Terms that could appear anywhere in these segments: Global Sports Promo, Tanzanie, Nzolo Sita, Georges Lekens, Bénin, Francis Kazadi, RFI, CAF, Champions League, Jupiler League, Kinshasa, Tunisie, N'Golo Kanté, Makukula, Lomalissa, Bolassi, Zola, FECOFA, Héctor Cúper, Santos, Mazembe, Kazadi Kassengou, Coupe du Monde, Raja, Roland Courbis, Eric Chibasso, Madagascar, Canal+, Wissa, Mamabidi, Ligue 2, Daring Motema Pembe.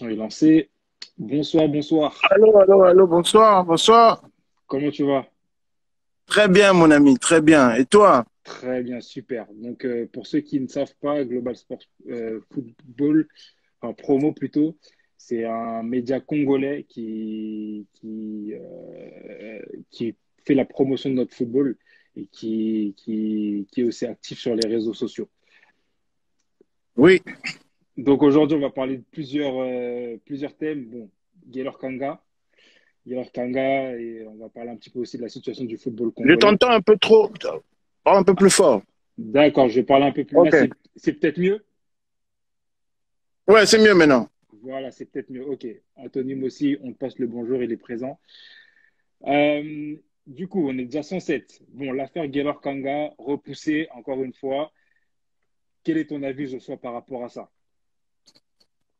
L'invitation est lancée. Bonsoir. Allô, bonsoir. Comment tu vas? Très bien, mon ami, très bien. Et toi? Très bien, super. Donc, pour ceux qui ne savent pas, Global Sport Football, enfin Promo plutôt, c'est un média congolais qui fait la promotion de notre football et qui est aussi actif sur les réseaux sociaux. Oui. Donc aujourd'hui, on va parler de plusieurs thèmes. Bon, Guélor Kanga, et on va parler un petit peu aussi de la situation du football congolais. Je t'entends un peu trop, parle un peu plus fort. D'accord, je vais parler un peu plus fort. Okay. C'est peut-être mieux? Ouais, c'est mieux maintenant. Voilà, c'est peut-être mieux. Ok, Anthony Mossi, on te passe le bonjour, il est présent. Du coup, on est déjà 107. Bon, l'affaire Guélor Kanga, repoussée encore une fois. Quel est ton avis, Joshua, par rapport à ça?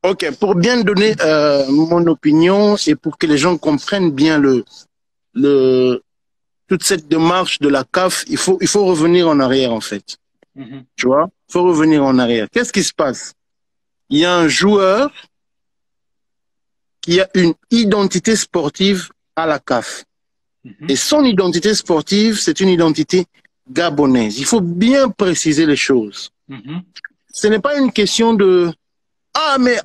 Ok, pour bien donner mon opinion et pour que les gens comprennent bien toute cette démarche de la CAF, il faut revenir en arrière en fait. Mm-hmm. Tu vois, il faut revenir en arrière. Qu'est-ce qui se passe? Il y a un joueur qui a une identité sportive à la CAF. Mm-hmm. Et son identité sportive, c'est une identité gabonaise. Il faut bien préciser les choses. Mm-hmm. Ce n'est pas une question de ah, mais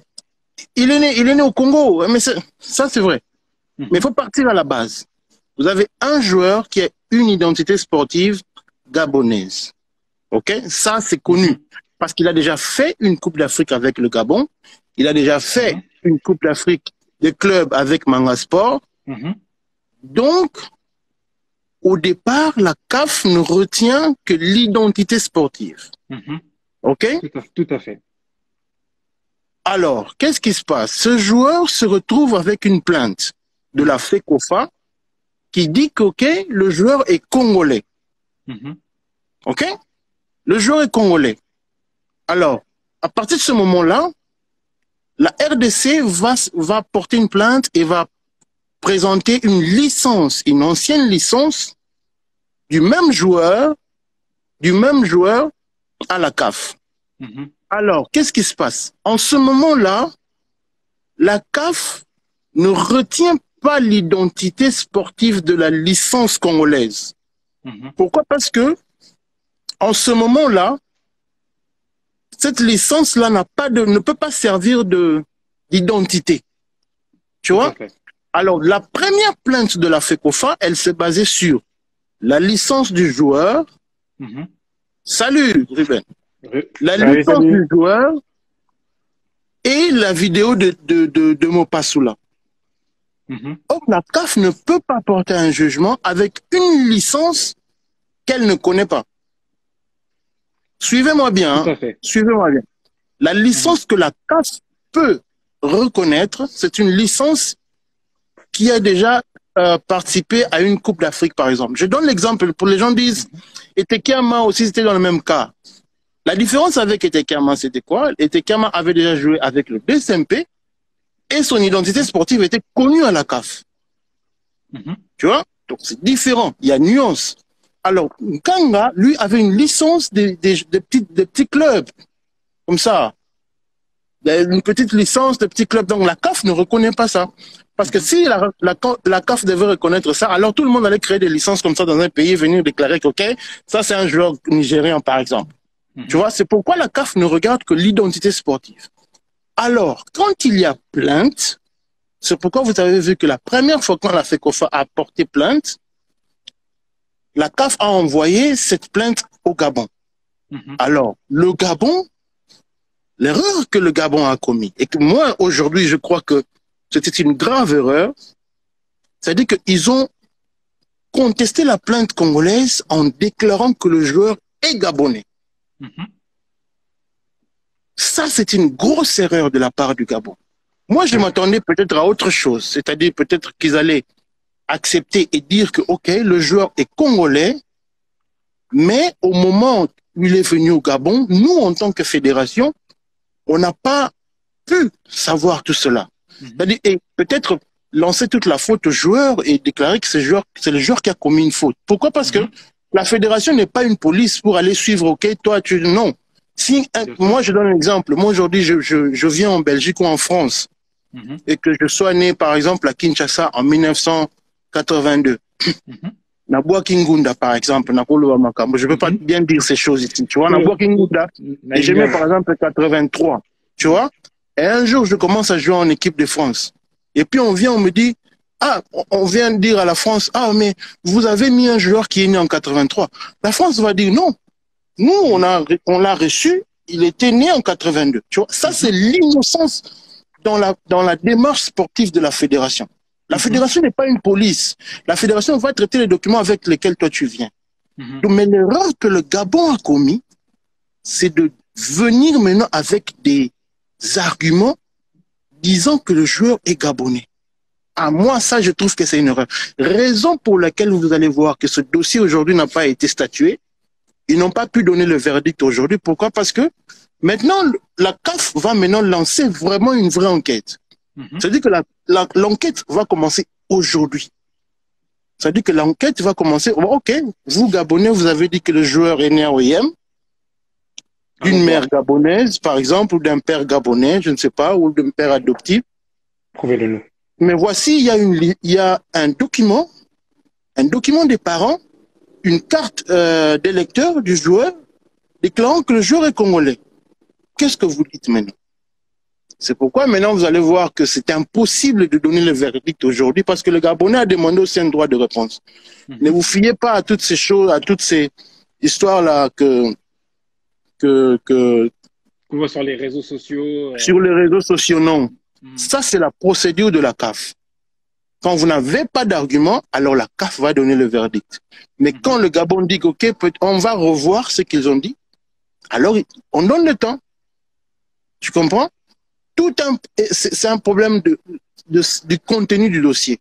il est né au Congo. Mais ça, c'est vrai. Mais il faut partir à la base. Vous avez un joueur qui a une identité sportive gabonaise. OK? Ça, c'est connu. Parce qu'il a déjà fait une Coupe d'Afrique avec le Gabon. Il a déjà fait une Coupe d'Afrique des clubs avec Mangasport. Donc, au départ, la CAF ne retient que l'identité sportive. OK? Tout à fait. Alors, qu'est-ce qui se passe? Ce joueur se retrouve avec une plainte de la FECOFA qui dit que le joueur est congolais. OK? Le joueur est congolais. Alors, à partir de ce moment-là, la RDC va porter une plainte et va présenter une licence, une ancienne licence du même joueur à la CAF. Alors, qu'est-ce qui se passe? En ce moment-là, la CAF ne retient pas l'identité sportive de la licence congolaise. Pourquoi? Parce que, en ce moment-là, cette licence-là ne peut pas servir d'identité. Tu vois? Alors, la première plainte de la FECOFA, elle s'est basée sur la licence du joueur. Salut, Ruben. La licence du joueur et la vidéo de Mopassoula. Or, la CAF ne peut pas porter un jugement avec une licence qu'elle ne connaît pas. Suivez-moi bien. Suivez-moi bien. La licence que la CAF peut reconnaître, c'est une licence qui a déjà participé à une Coupe d'Afrique, par exemple. Je donne l'exemple pour les gens qui disent Etekiama aussi, c'était dans le même cas. La différence avec Etekiama, c'était quoi? Etekiama avait déjà joué avec le BSMP et son identité sportive était connue à la CAF. Tu vois? Donc, c'est différent. Il y a nuance. Alors, Kanga, lui, avait une licence des petits clubs. Comme ça. Une petite licence de petits clubs. Donc, la CAF ne reconnaît pas ça. Parce que si la CAF devait reconnaître ça, alors tout le monde allait créer des licences comme ça dans un pays et venir déclarer que, ça, c'est un joueur nigérien, par exemple. Tu vois, c'est pourquoi la CAF ne regarde que l'identité sportive. Alors, quand il y a plainte, c'est pourquoi vous avez vu que la première fois quand la FECOFA a porté plainte, la CAF a envoyé cette plainte au Gabon. Alors, le Gabon, l'erreur que le Gabon a commise, et que moi, aujourd'hui, je crois que c'était une grave erreur, c'est-à-dire qu'ils ont contesté la plainte congolaise en déclarant que le joueur est gabonais. Ça, c'est une grosse erreur de la part du Gabon. Moi, je m'attendais peut-être à autre chose, c'est-à-dire peut-être qu'ils allaient accepter et dire que, le joueur est congolais, mais au moment où il est venu au Gabon, nous, en tant que fédération, on n'a pas pu savoir tout cela. C'est-à-dire, et peut-être lancer toute la faute au joueur et déclarer que c'est le joueur qui a commis une faute. Pourquoi? Parce que la fédération n'est pas une police pour aller suivre, toi, tu... Non. Si, moi, je donne un exemple. Moi, aujourd'hui, je viens en Belgique ou en France. et que je sois né, par exemple, à Kinshasa en 1982. Nabwa Kingunda, par exemple, je ne peux pas bien dire ces choses ici, tu vois, Nabwa Kingunda, et j'ai mis, par exemple, 83, tu vois, et un jour, je commence à jouer en équipe de France, et puis on vient, on me dit, ah, on vient dire à la France, ah, mais vous avez mis un joueur qui est né en 83, la France va dire non, nous, on l'a reçu, il était né en 82, tu vois, ça, c'est l'innocence dans la démarche sportive de la fédération. La fédération n'est pas une police. La fédération va traiter les documents avec lesquels toi tu viens. Donc, mais l'erreur que le Gabon a commis, c'est de venir maintenant avec des arguments disant que le joueur est gabonais. À moi, ça, je trouve que c'est une erreur. Raison pour laquelle vous allez voir que ce dossier aujourd'hui n'a pas été statué. Ils n'ont pas pu donner le verdict aujourd'hui. Pourquoi? Parce que maintenant, la CAF va maintenant lancer vraiment une vraie enquête. C'est-à-dire que l'enquête va commencer aujourd'hui. C'est-à-dire que l'enquête va commencer... Ok, vous, Gabonais, vous avez dit que le joueur est né à Oyem, d'une mère gabonaise, par exemple, ou d'un père gabonais, je ne sais pas, ou d'un père adoptif. Prouvez-le-le. Mais voici, il y a un document des parents, une carte d'électeur du joueur, déclarant que le joueur est congolais. Qu'est-ce que vous dites maintenant? C'est pourquoi maintenant vous allez voir que c'est impossible de donner le verdict aujourd'hui parce que le Gabonais a demandé aussi un droit de réponse. Ne vous fiez pas à toutes ces choses, à toutes ces histoires-là qu'on voit sur les réseaux sociaux. Sur les réseaux sociaux, non. Ça, c'est la procédure de la CAF. Quand vous n'avez pas d'argument, alors la CAF va donner le verdict. Mais quand le Gabon dit « Ok, on va revoir ce qu'ils ont dit », alors on donne le temps. Tu comprends? C'est un problème du contenu du dossier.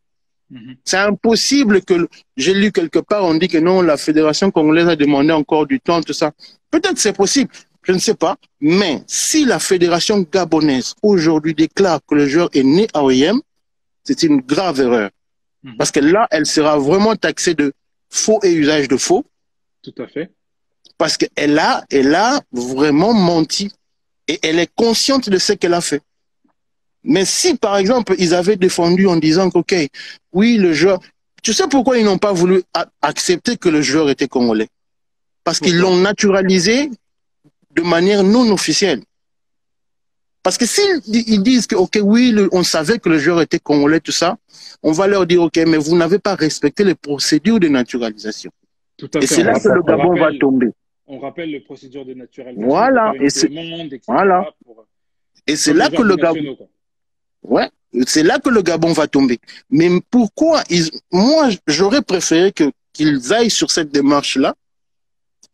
C'est impossible que... J'ai lu quelque part, on dit que non, la Fédération congolaise a demandé encore du temps, tout ça. Peut-être c'est possible, je ne sais pas. Mais si la Fédération gabonaise, aujourd'hui, déclare que le joueur est né à Oyem, c'est une grave erreur. Parce que là, elle sera vraiment taxée de faux et usage de faux. Tout à fait. Parce qu'elle a vraiment menti. Et elle est consciente de ce qu'elle a fait. Mais si, par exemple, ils avaient défendu en disant que, ok, oui, le joueur... Tu sais pourquoi ils n'ont pas voulu accepter que le joueur était congolais? Parce qu'ils l'ont naturalisé de manière non officielle. Parce que s'ils disent que, ok, oui, on savait que le joueur était congolais, tout ça, on va leur dire, ok, mais vous n'avez pas respecté les procédures de naturalisation. Tout à fait. Et c'est là que le Gabon va tomber. On rappelle les procédures de naturalisation. Voilà. Et c'est là que le Gabon. Ouais. C'est là que le Gabon va tomber. Mais pourquoi ils... Moi, j'aurais préféré qu'ils aillent sur cette démarche-là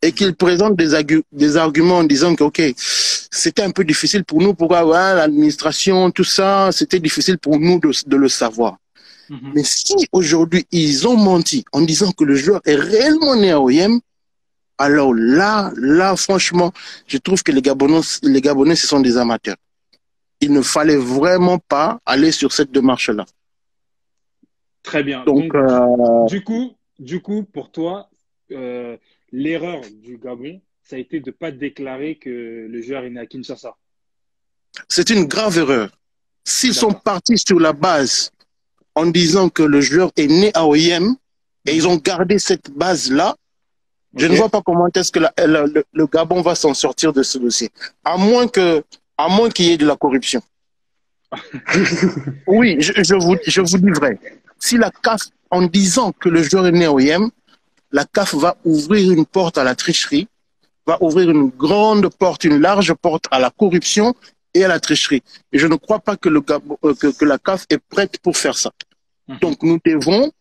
et qu'ils présentent des arguments en disant que, ok, c'était un peu difficile pour nous. Pourquoi l'administration, tout ça, c'était difficile pour nous de le savoir. Mais si aujourd'hui ils ont menti en disant que le joueur est réellement né à Oyem, alors là, franchement, je trouve que les Gabonais, ce sont des amateurs. Il ne fallait vraiment pas aller sur cette démarche-là. Très bien. Donc, du coup, pour toi, l'erreur du Gabon, ça a été de ne pas déclarer que le joueur est né à Kinshasa. C'est une grave erreur. S'ils sont partis sur la base en disant que le joueur est né à Oyem, et ils ont gardé cette base-là, je ne vois pas comment est-ce que le Gabon va s'en sortir de ce dossier. À moins qu'il y ait de la corruption. Oui, je vous dis vrai. Si la CAF, en disant que le joueur est né au Yem, la CAF va ouvrir une porte à la tricherie, va ouvrir une grande porte, une large porte à la corruption et à la tricherie. Et je ne crois pas que la CAF est prête pour faire ça. Donc nous devons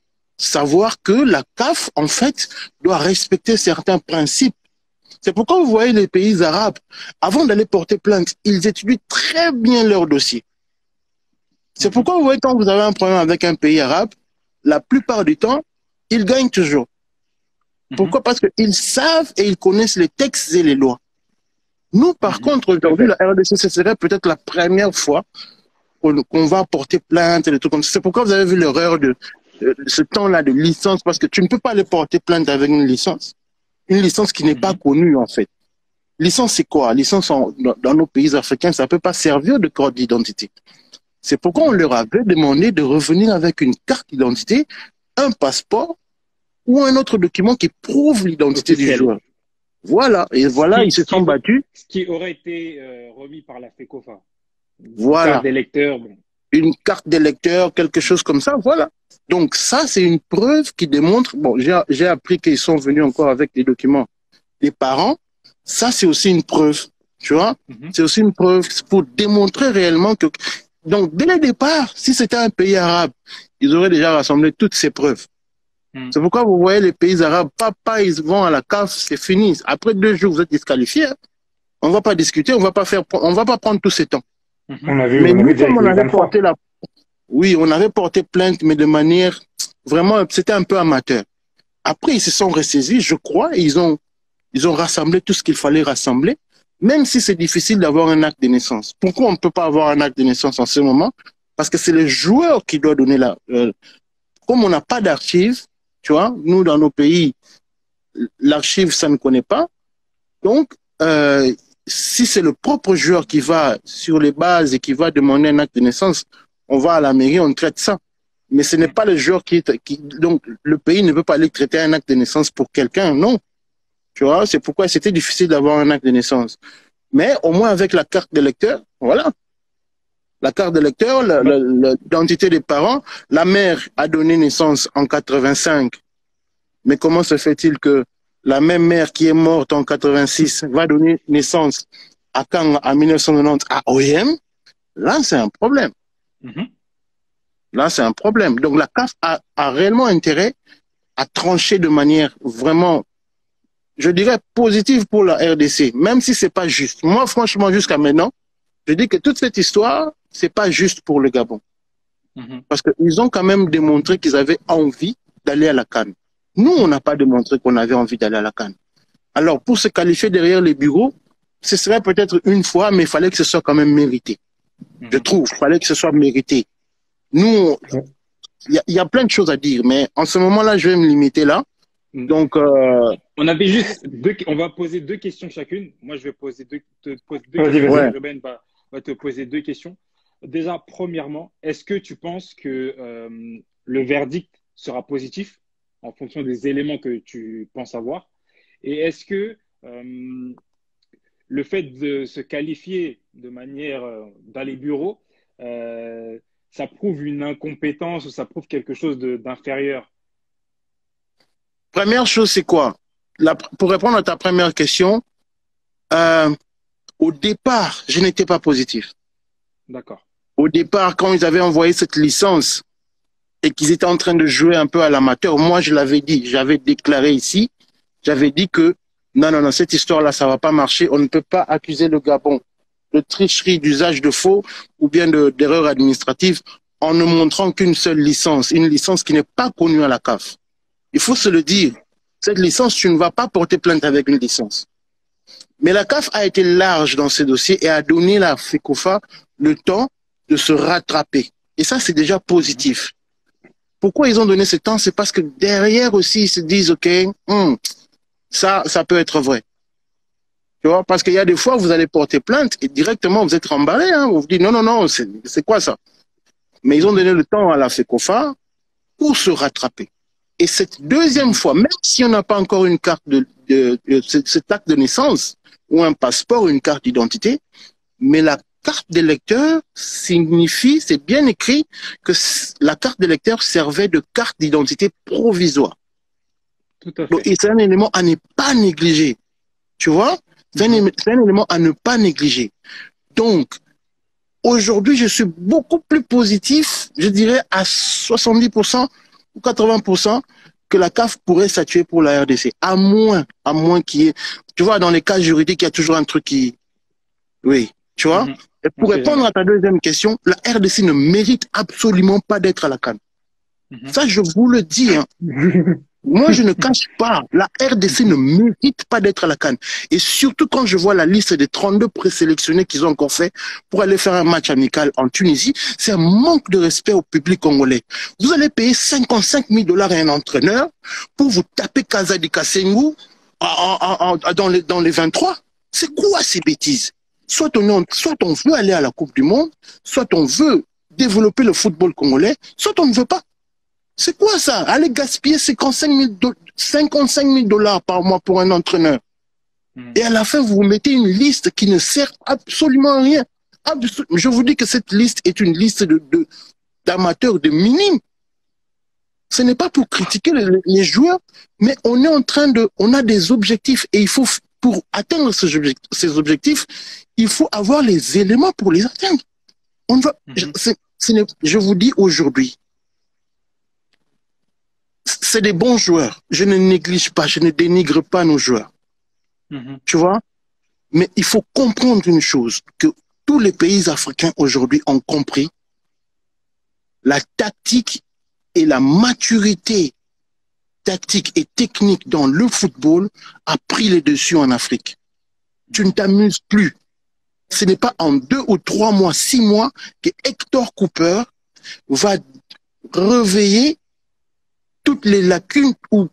savoir que la CAF, en fait, doit respecter certains principes. C'est pourquoi vous voyez les pays arabes, avant d'aller porter plainte, ils étudient très bien leur dossier. C'est pourquoi vous voyez, quand vous avez un problème avec un pays arabe, la plupart du temps, ils gagnent toujours. Pourquoi? Parce qu'ils savent et ils connaissent les textes et les lois. Nous, par contre, aujourd'hui, la RDC, ce serait peut-être la première fois qu'on va porter plainte et des trucs comme ça. C'est pourquoi vous avez vu l'erreur de... ce temps-là de licence, parce que tu ne peux pas aller porter plainte avec une licence qui n'est pas connue en fait. Licence c'est quoi? Licence dans nos pays africains, ça ne peut pas servir de carte d'identité. C'est pourquoi on leur avait demandé de revenir avec une carte d'identité, un passeport ou un autre document qui prouve l'identité du joueur. Voilà, et voilà, ils se sont battus. Ce qui aurait été remis par la FECOFA. Voilà. Une carte d'électeur. Bon. Une carte d'électeur, quelque chose comme ça, voilà. Donc ça, c'est une preuve qui démontre... Bon, j'ai appris qu'ils sont venus encore avec des documents des parents. Ça, c'est aussi une preuve, tu vois. Mm-hmm. C'est aussi une preuve pour démontrer réellement que... Donc, dès le départ, si c'était un pays arabe, ils auraient déjà rassemblé toutes ces preuves. Mm. C'est pourquoi vous voyez les pays arabes, papa, ils vont à la CAF, c'est fini. Après 2 jours, vous êtes disqualifiés. On ne va pas discuter, on va pas prendre tout ce temps. On avait, mais nous, comme on avait porté la... Oui, on avait porté plainte, mais de manière... Vraiment, c'était un peu amateur. Après, ils se sont ressaisis, je crois, et ils ont rassemblé tout ce qu'il fallait rassembler, même si c'est difficile d'avoir un acte de naissance. Pourquoi on ne peut pas avoir un acte de naissance en ce moment? Parce que c'est le joueur qui doit donner la... Comme on n'a pas d'archives, tu vois, nous, dans nos pays, l'archive, ça ne connaît pas. Donc... si c'est le propre joueur qui va sur les bases et qui va demander un acte de naissance, on va à la mairie, on traite ça. Mais ce n'est pas le joueur qui... Donc, le pays ne peut pas aller traiter un acte de naissance pour quelqu'un, non. Tu vois, c'est pourquoi c'était difficile d'avoir un acte de naissance. Mais au moins avec la carte d'électeur, voilà. La carte d'électeur, l'identité des parents, la mère a donné naissance en 85. Mais comment se fait-il que la même mère qui est morte en 86 va donner naissance à Kanga en 1990 à Oyem? Là, c'est un problème. Mm-hmm. Là, c'est un problème. Donc, la CAF a réellement intérêt à trancher de manière vraiment, je dirais, positive pour la RDC, même si c'est pas juste. Moi, franchement, jusqu'à maintenant, je dis que toute cette histoire, c'est pas juste pour le Gabon. Mm-hmm. Parce qu'ils ont quand même démontré qu'ils avaient envie d'aller à la CAN. Nous, on n'a pas démontré qu'on avait envie d'aller à la CAN. Alors, pour se qualifier derrière les bureaux, ce serait peut-être une fois, mais il fallait que ce soit quand même mérité. Je trouve, il fallait que ce soit mérité. Nous, il y a plein de choses à dire, mais en ce moment-là, je vais me limiter là. Donc, on avait juste on va poser 2 questions chacune. Moi, je vais poser te poser deux questions. Ouais. Ruben va te poser 2 questions. Déjà, premièrement, est-ce que tu penses que le verdict sera positif en fonction des éléments que tu penses avoir? Et est-ce que le fait de se qualifier de manière dans les bureaux, ça prouve une incompétence ou ça prouve quelque chose d'inférieur? Première chose, c'est quoi? Pour répondre à ta première question, au départ, je n'étais pas positif. D'accord. Au départ, quand ils avaient envoyé cette licence, et qu'ils étaient en train de jouer un peu à l'amateur, moi je l'avais dit, j'avais déclaré ici, j'avais dit que non, cette histoire-là, ça va pas marcher, on ne peut pas accuser le Gabon de tricherie, d'usage de faux ou bien d'erreur administrative en ne montrant qu'une seule licence, une licence qui n'est pas connue à la CAF. Il faut se le dire, cette licence, tu ne vas pas porter plainte avec une licence. Mais la CAF a été large dans ce dossier et a donné la FECOFA le temps de se rattraper. Et ça, c'est déjà positif. Pourquoi ils ont donné ce temps? C'est parce que derrière aussi, ils se disent, OK, ça peut être vrai. Tu vois, parce qu'il y a des fois, vous allez porter plainte et directement, vous êtes remballé. Hein, vous vous dites, non, c'est quoi ça? Mais ils ont donné le temps à la FECOFA pour se rattraper. Et cette deuxième fois, même si on n'a pas encore une carte cet acte de naissance ou un passeport ou une carte d'identité, mais la carte d'électeur signifie, c'est bien écrit, que la carte d'électeur servait de carte d'identité provisoire. Tout à fait. Donc, c'est un élément à ne pas négliger. Tu vois? C'est un élément à ne pas négliger. Donc, aujourd'hui, je suis beaucoup plus positif, je dirais à 70% ou 80%, que la CAF pourrait statuer pour la RDC. À moins qu'il y ait... Tu vois, dans les cas juridiques, il y a toujours un truc qui... Oui, tu vois? Et pour répondre à ta deuxième question, la RDC ne mérite absolument pas d'être à la CAN. Ça, je vous le dis. Hein. Moi, je ne cache pas. La RDC ne mérite pas d'être à la CAN. Et surtout quand je vois la liste des 32 présélectionnés qu'ils ont encore fait pour aller faire un match amical en Tunisie, c'est un manque de respect au public congolais. Vous allez payer $55 000 à un entraîneur pour vous taper Kazadi Kassengou dans les 23. C'est quoi ces bêtises? Soit on veut aller à la Coupe du Monde, soit on veut développer le football congolais, soit on ne veut pas. C'est quoi ça? Aller gaspiller 55 000 $ par mois pour un entraîneur. Et à la fin, vous mettez une liste qui ne sert absolument à rien. Je vous dis que cette liste est une liste d'amateurs de minimes. Ce n'est pas pour critiquer les joueurs, mais on est en train de, on a des objectifs et il faut, pour atteindre ces objectifs, il faut avoir les éléments pour les atteindre. On va, je vous dis aujourd'hui, c'est des bons joueurs. Je ne néglige pas, je ne dénigre pas nos joueurs. Tu vois? Mais il faut comprendre une chose, que tous les pays africains aujourd'hui ont compris la tactique et la maturité tactique et technique dans le football a pris le dessus en Afrique. Tu ne t'amuses plus. Ce n'est pas en 2 ou 3 mois, 6 mois que Héctor Cúper va réveiller toutes les lacunes ou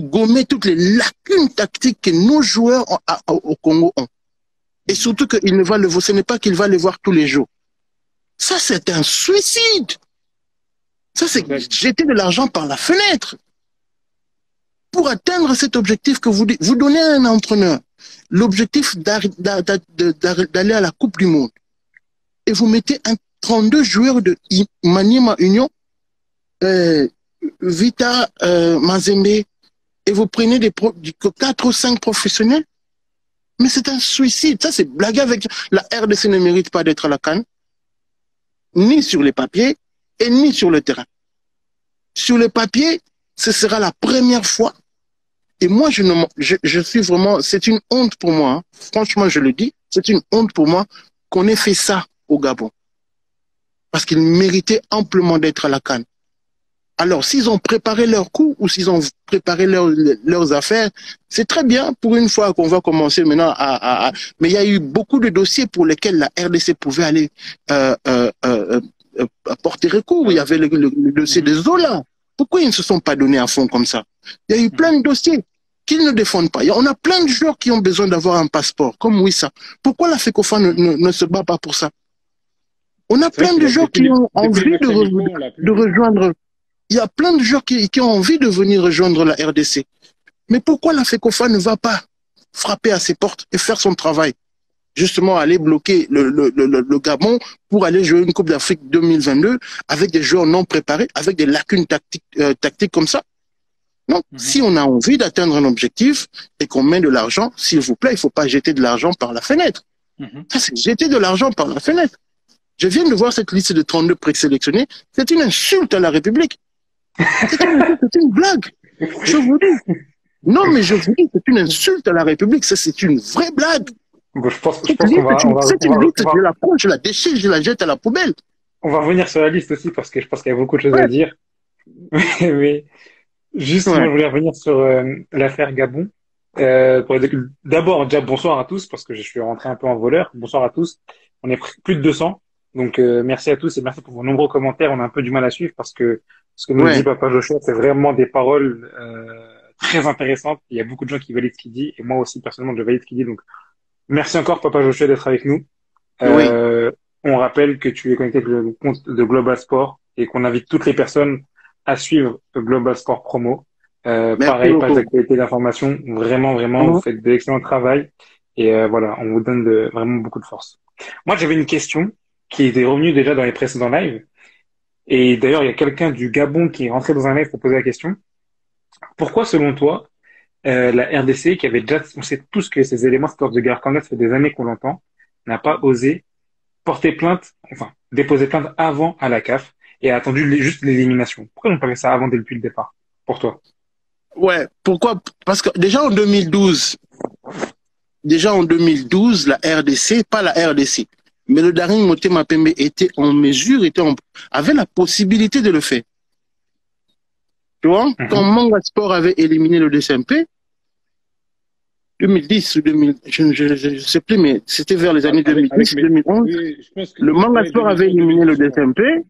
gommer toutes les lacunes tactiques que nos joueurs au Congo ont. Et surtout qu'il ne va le voir, ce n'est pas qu'il va le voir tous les jours. Ça, c'est un suicide. Ça, c'est jeter de l'argent par la fenêtre. Pour atteindre cet objectif que vous, vous donnez à un entraîneur, l'objectif d'aller à la Coupe du Monde, et vous mettez 32 joueurs de Maniema Union, Vita, Mazembe, et vous prenez des 4 ou 5 professionnels, mais c'est un suicide. Ça, c'est blague avec... La RDC ne mérite pas d'être à la CAN, ni sur les papiers, et ni sur le terrain. Sur le papier, ce sera la première fois. Et moi, je suis vraiment... C'est une honte pour moi. Hein. Franchement, je le dis. C'est une honte pour moi qu'on ait fait ça au Gabon. Parce qu'ils méritaient amplement d'être à la CAN. Alors, s'ils ont préparé leur coup ou s'ils ont préparé leurs affaires, c'est très bien pour une fois qu'on va commencer maintenant à... Mais il y a eu beaucoup de dossiers pour lesquels la RDC pouvait aller... porter recours. Il y avait le dossier de Zola. Pourquoi ils ne se sont pas donnés à fond comme ça? Il y a eu plein de dossiers qu'ils ne défendent pas. On a plein de joueurs qui ont besoin d'avoir un passeport, comme Wissa. Pourquoi la FECOFA ne se bat pas pour ça? On a plein de joueurs qui ont envie de rejoindre... Il y a plein de joueurs qui ont envie de venir rejoindre la RDC. Mais pourquoi la FECOFA ne va pas frapper à ses portes et faire son travail? Justement, aller bloquer le Gabon pour aller jouer une Coupe d'Afrique 2022 avec des joueurs non préparés, avec des lacunes tactiques comme ça. Non, si on a envie d'atteindre un objectif et qu'on met de l'argent, s'il vous plaît, il ne faut pas jeter de l'argent par la fenêtre. Ça, c'est jeter de l'argent par la fenêtre. Je viens de voir cette liste de 32 présélectionnés. C'est une insulte à la République. C'est une blague. Je vous dis. Non, mais je vous dis, c'est une insulte à la République. C'est une vraie blague. Je pense qu'on va... C'est une liste, je la prends, je la déchire, je la jette à la poubelle. On va revenir sur la liste aussi, parce que je pense qu'il y a beaucoup de choses à dire. Mais juste, je voulais revenir sur l'affaire Gabon. D'abord, déjà, bonsoir à tous, parce que je suis rentré un peu en voleur. Bonsoir à tous. On est plus de 200. Donc, merci à tous et merci pour vos nombreux commentaires. On a un peu du mal à suivre, parce que ce que nous dit Papa Joshua, c'est vraiment des paroles très intéressantes. Il y a beaucoup de gens qui valident ce qu'il dit, et moi aussi, personnellement, je valide ce qu'il dit, donc... Merci encore, Papa Joshua, d'être avec nous. On rappelle que tu es connecté avec le compte de Global Sport et qu'on invite toutes les personnes à suivre Global Sport Promo. Pareil, page d'actualité d'information. Vraiment, vraiment, vous faites de l'excellent travail. Et voilà, on vous donne vraiment beaucoup de force. Moi, j'avais une question qui était revenue déjà dans les précédents lives. Et d'ailleurs, il y a quelqu'un du Gabon qui est rentré dans un live pour poser la question. Pourquoi, selon toi, la RDC, qui avait déjà, on sait tous que ces éléments, cette sorte de Guélor Kanga, ça fait des années qu'on l'entend, n'a pas osé porter plainte, enfin, déposer plainte avant à la CAF et a attendu juste l'élimination. Pourquoi on parlait ça avant dès depuis le départ, pour toi? Ouais, pourquoi? Parce que déjà en 2012, la RDC, pas la RDC, mais le Daring Motema Pembe était en mesure, avait la possibilité de le faire. Tu vois, quand Mangasport avait éliminé le DCMP, 2010 ou 2000, je ne sais plus, mais c'était vers les années 2010, 2011. Le Mangasport avait éliminé le DCMP.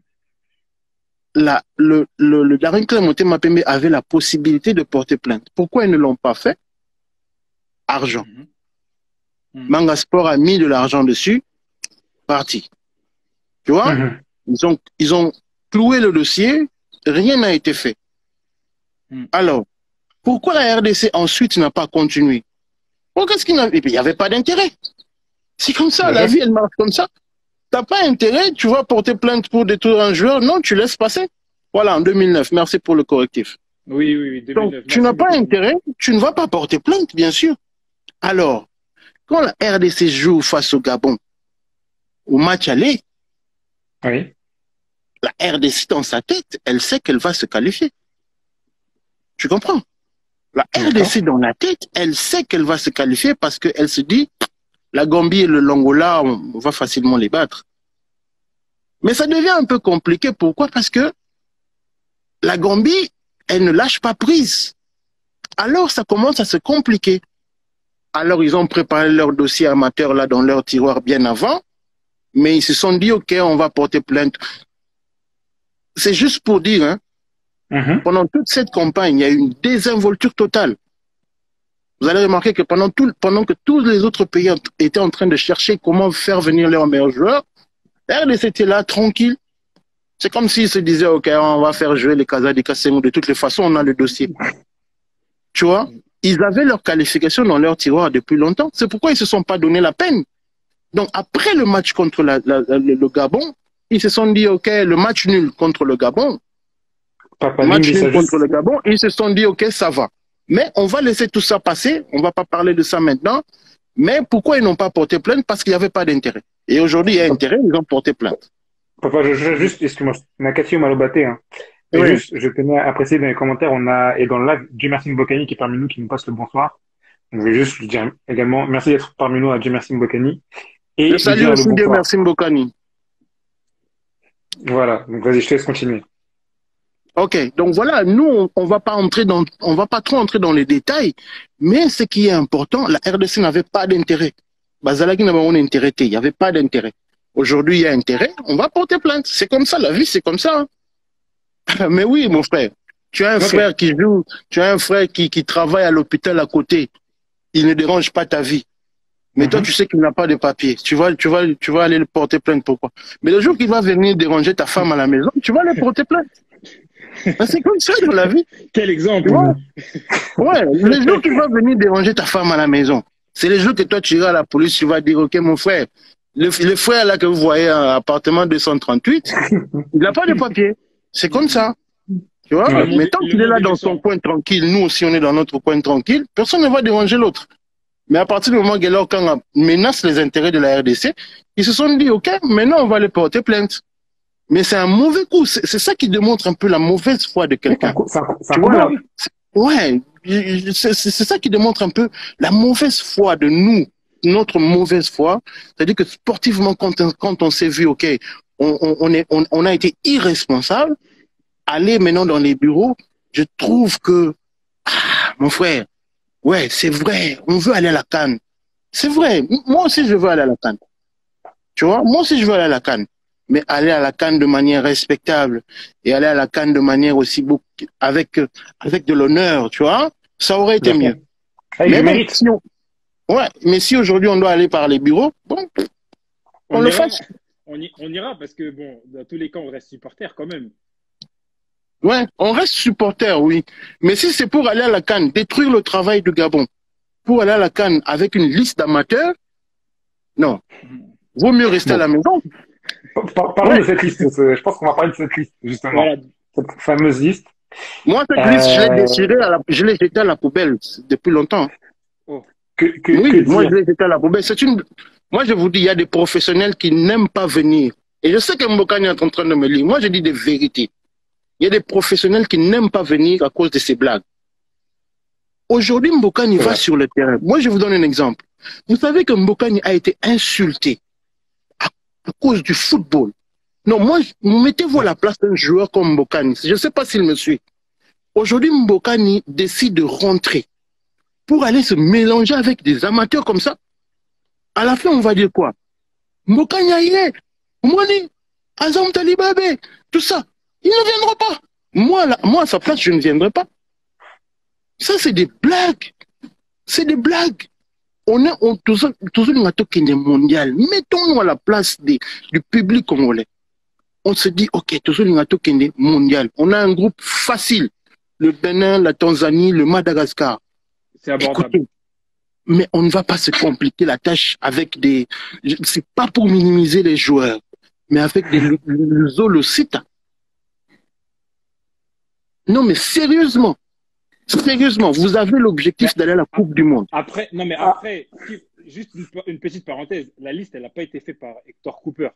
Le Daring Motema Pembe avait la possibilité de porter plainte. Pourquoi ils ne l'ont pas fait? Argent. Mangasport a mis de l'argent dessus. Parti. Tu vois? Ils ont cloué le dossier, rien n'a été fait. Alors, pourquoi la RDC ensuite n'a pas continué? Pourquoi est-ce qu'il n'y avait pas d'intérêt? C'est comme ça, la vie, elle marche comme ça. T'as pas intérêt, tu vas porter plainte pour détruire un joueur, non, tu laisses passer. Voilà, en 2009, merci pour le correctif. Oui, oui, oui. 2009, donc, tu n'as pas intérêt, tu ne vas pas porter plainte, bien sûr. Alors, quand la RDC joue face au Gabon, au match aller, la RDC dans sa tête, elle sait qu'elle va se qualifier. Tu comprends? La RDC dans la tête, elle sait qu'elle va se qualifier parce qu'elle se dit, la Gambie et le Longola, on va facilement les battre. Mais ça devient un peu compliqué. Pourquoi? Parce que la Gambie, elle ne lâche pas prise. Alors, ça commence à se compliquer. Alors, ils ont préparé leur dossier amateur là dans leur tiroir bien avant, mais ils se sont dit, OK, on va porter plainte. C'est juste pour dire, hein, pendant toute cette campagne, il y a eu une désinvolture totale. Vous allez remarquer que pendant que tous les autres pays étaient en train de chercher comment faire venir leurs meilleurs joueurs, la RDC était là, tranquille. C'est comme s'ils se disaient, OK, on va faire jouer les Kazadi Kassemo, de toutes les façons, on a le dossier. Tu vois? Ils avaient leur qualification dans leur tiroir depuis longtemps. C'est pourquoi ils ne se sont pas donné la peine. Donc, après le match contre le Gabon, ils se sont dit, OK, le match nul contre le Gabon, ils se sont dit, OK, ça va. Mais on va laisser tout ça passer, on ne va pas parler de ça maintenant. Mais pourquoi ils n'ont pas porté plainte? Parce qu'il n'y avait pas d'intérêt. Et aujourd'hui, il y a intérêt, ils ont porté plainte. Papa, juste, excuse-moi, Nakatio Malobaté. Hein. Oui. Juste, je tenais à préciser dans les commentaires, on a, et dans le live, Dieu merci Mbokani qui est parmi nous, qui nous passe le bonsoir. Donc, je vais juste lui dire également, merci d'être parmi nous à Dieu merci Mbokani. Et je salue aussi Dieu merci Mbokani. Voilà, donc vas-y, je te laisse continuer. OK, donc voilà, nous, on va pas trop entrer dans les détails, mais ce qui est important, la RDC n'avait pas d'intérêt. Bazalaki n'avait pas d'intérêt, il n'y avait pas d'intérêt. Aujourd'hui, il y a intérêt, on va porter plainte. C'est comme ça, la vie, c'est comme ça. Hein. Mais oui, mon frère, tu as un frère qui joue, tu as un frère qui travaille à l'hôpital à côté. Il ne dérange pas ta vie. Mais toi, tu sais qu'il n'a pas de papier. Tu vas aller le porter plainte, pourquoi? Mais le jour qu'il va venir déranger ta femme à la maison, tu vas aller porter plainte. Ben, c'est comme ça dans la vie. Quel exemple. Ouais, le jour qu'il va venir déranger ta femme à la maison, c'est le jour que toi, tu iras à la police, tu vas dire, OK, mon frère, le frère là que vous voyez à appartement 238, il n'a pas de papier. C'est comme ça. Tu vois? Ouais, mais tant qu'il est là dans son coin tranquille, nous aussi, on est dans notre coin tranquille, personne ne va déranger l'autre. Mais à partir du moment où Guélor Kanga menace les intérêts de la RDC, ils se sont dit, OK, maintenant, on va les porter plainte. Mais c'est un mauvais coup. C'est ça qui démontre un peu la mauvaise foi de quelqu'un. Ouais, c'est ça qui démontre un peu la mauvaise foi de nous, notre mauvaise foi. C'est-à-dire que sportivement, quand on s'est vu, OK, on a été irresponsable, aller maintenant dans les bureaux, je trouve que, ah, mon frère, ouais, c'est vrai, on veut aller à la CAN. C'est vrai, moi aussi je veux aller à la CAN. Tu vois, moi aussi je veux aller à la CAN. Mais aller à la CAN de manière respectable et aller à la CAN de manière aussi beaucoup, avec de l'honneur, tu vois, ça aurait été mieux. Ah, mais, si aujourd'hui on doit aller par les bureaux, bon, on le fasse. On ira parce que, bon, dans tous les cas, on reste supporter quand même. Ouais, on reste supporter, oui. Mais si c'est pour aller à la CAN, détruire le travail du Gabon, pour aller à la CAN avec une liste d'amateurs, non. Vaut mieux rester à la maison. Parlons de cette liste. Je pense qu'on va parler de cette liste, justement. Voilà. Cette fameuse liste. Moi, cette liste, je l'ai déchirée, je l'ai jetée à la poubelle depuis longtemps. Oh. Moi, je l'ai jetée à la poubelle. Moi, je vous dis, il y a des professionnels qui n'aiment pas venir. Et je sais que Mbokani est en train de me lire. Moi, je dis des vérités. Il y a des professionnels qui n'aiment pas venir à cause de ces blagues. Aujourd'hui, Mbokani va sur le terrain. Moi, je vous donne un exemple. Vous savez que Mbokani a été insulté à cause du football. Non, moi, mettez-vous à la place d'un joueur comme Mbokani. Je ne sais pas s'il me suit. Aujourd'hui, Mbokani décide de rentrer pour aller se mélanger avec des amateurs comme ça. À la fin, on va dire quoi? Mbokani aïe, Mwani, Azam Talibabé, tout ça. Ils ne viendront pas. Moi, à sa place, je ne viendrai pas. Ça, c'est des blagues. C'est des blagues. On est toujours une mondiale. Mettons-nous à la place du public congolais. on se dit, ok, mondial. On a un groupe facile. Le Bénin, la Tanzanie, le Madagascar. C'est abordable. Écoutez, mais on ne va pas se compliquer la tâche avec des... C'est pas pour minimiser les joueurs, mais avec des Nzolo Sita. Non, mais sérieusement. Sérieusement, vous avez l'objectif d'aller à la Coupe du Monde. Après, non, mais après, juste une petite parenthèse. La liste, elle n'a pas été faite par Héctor Cúper.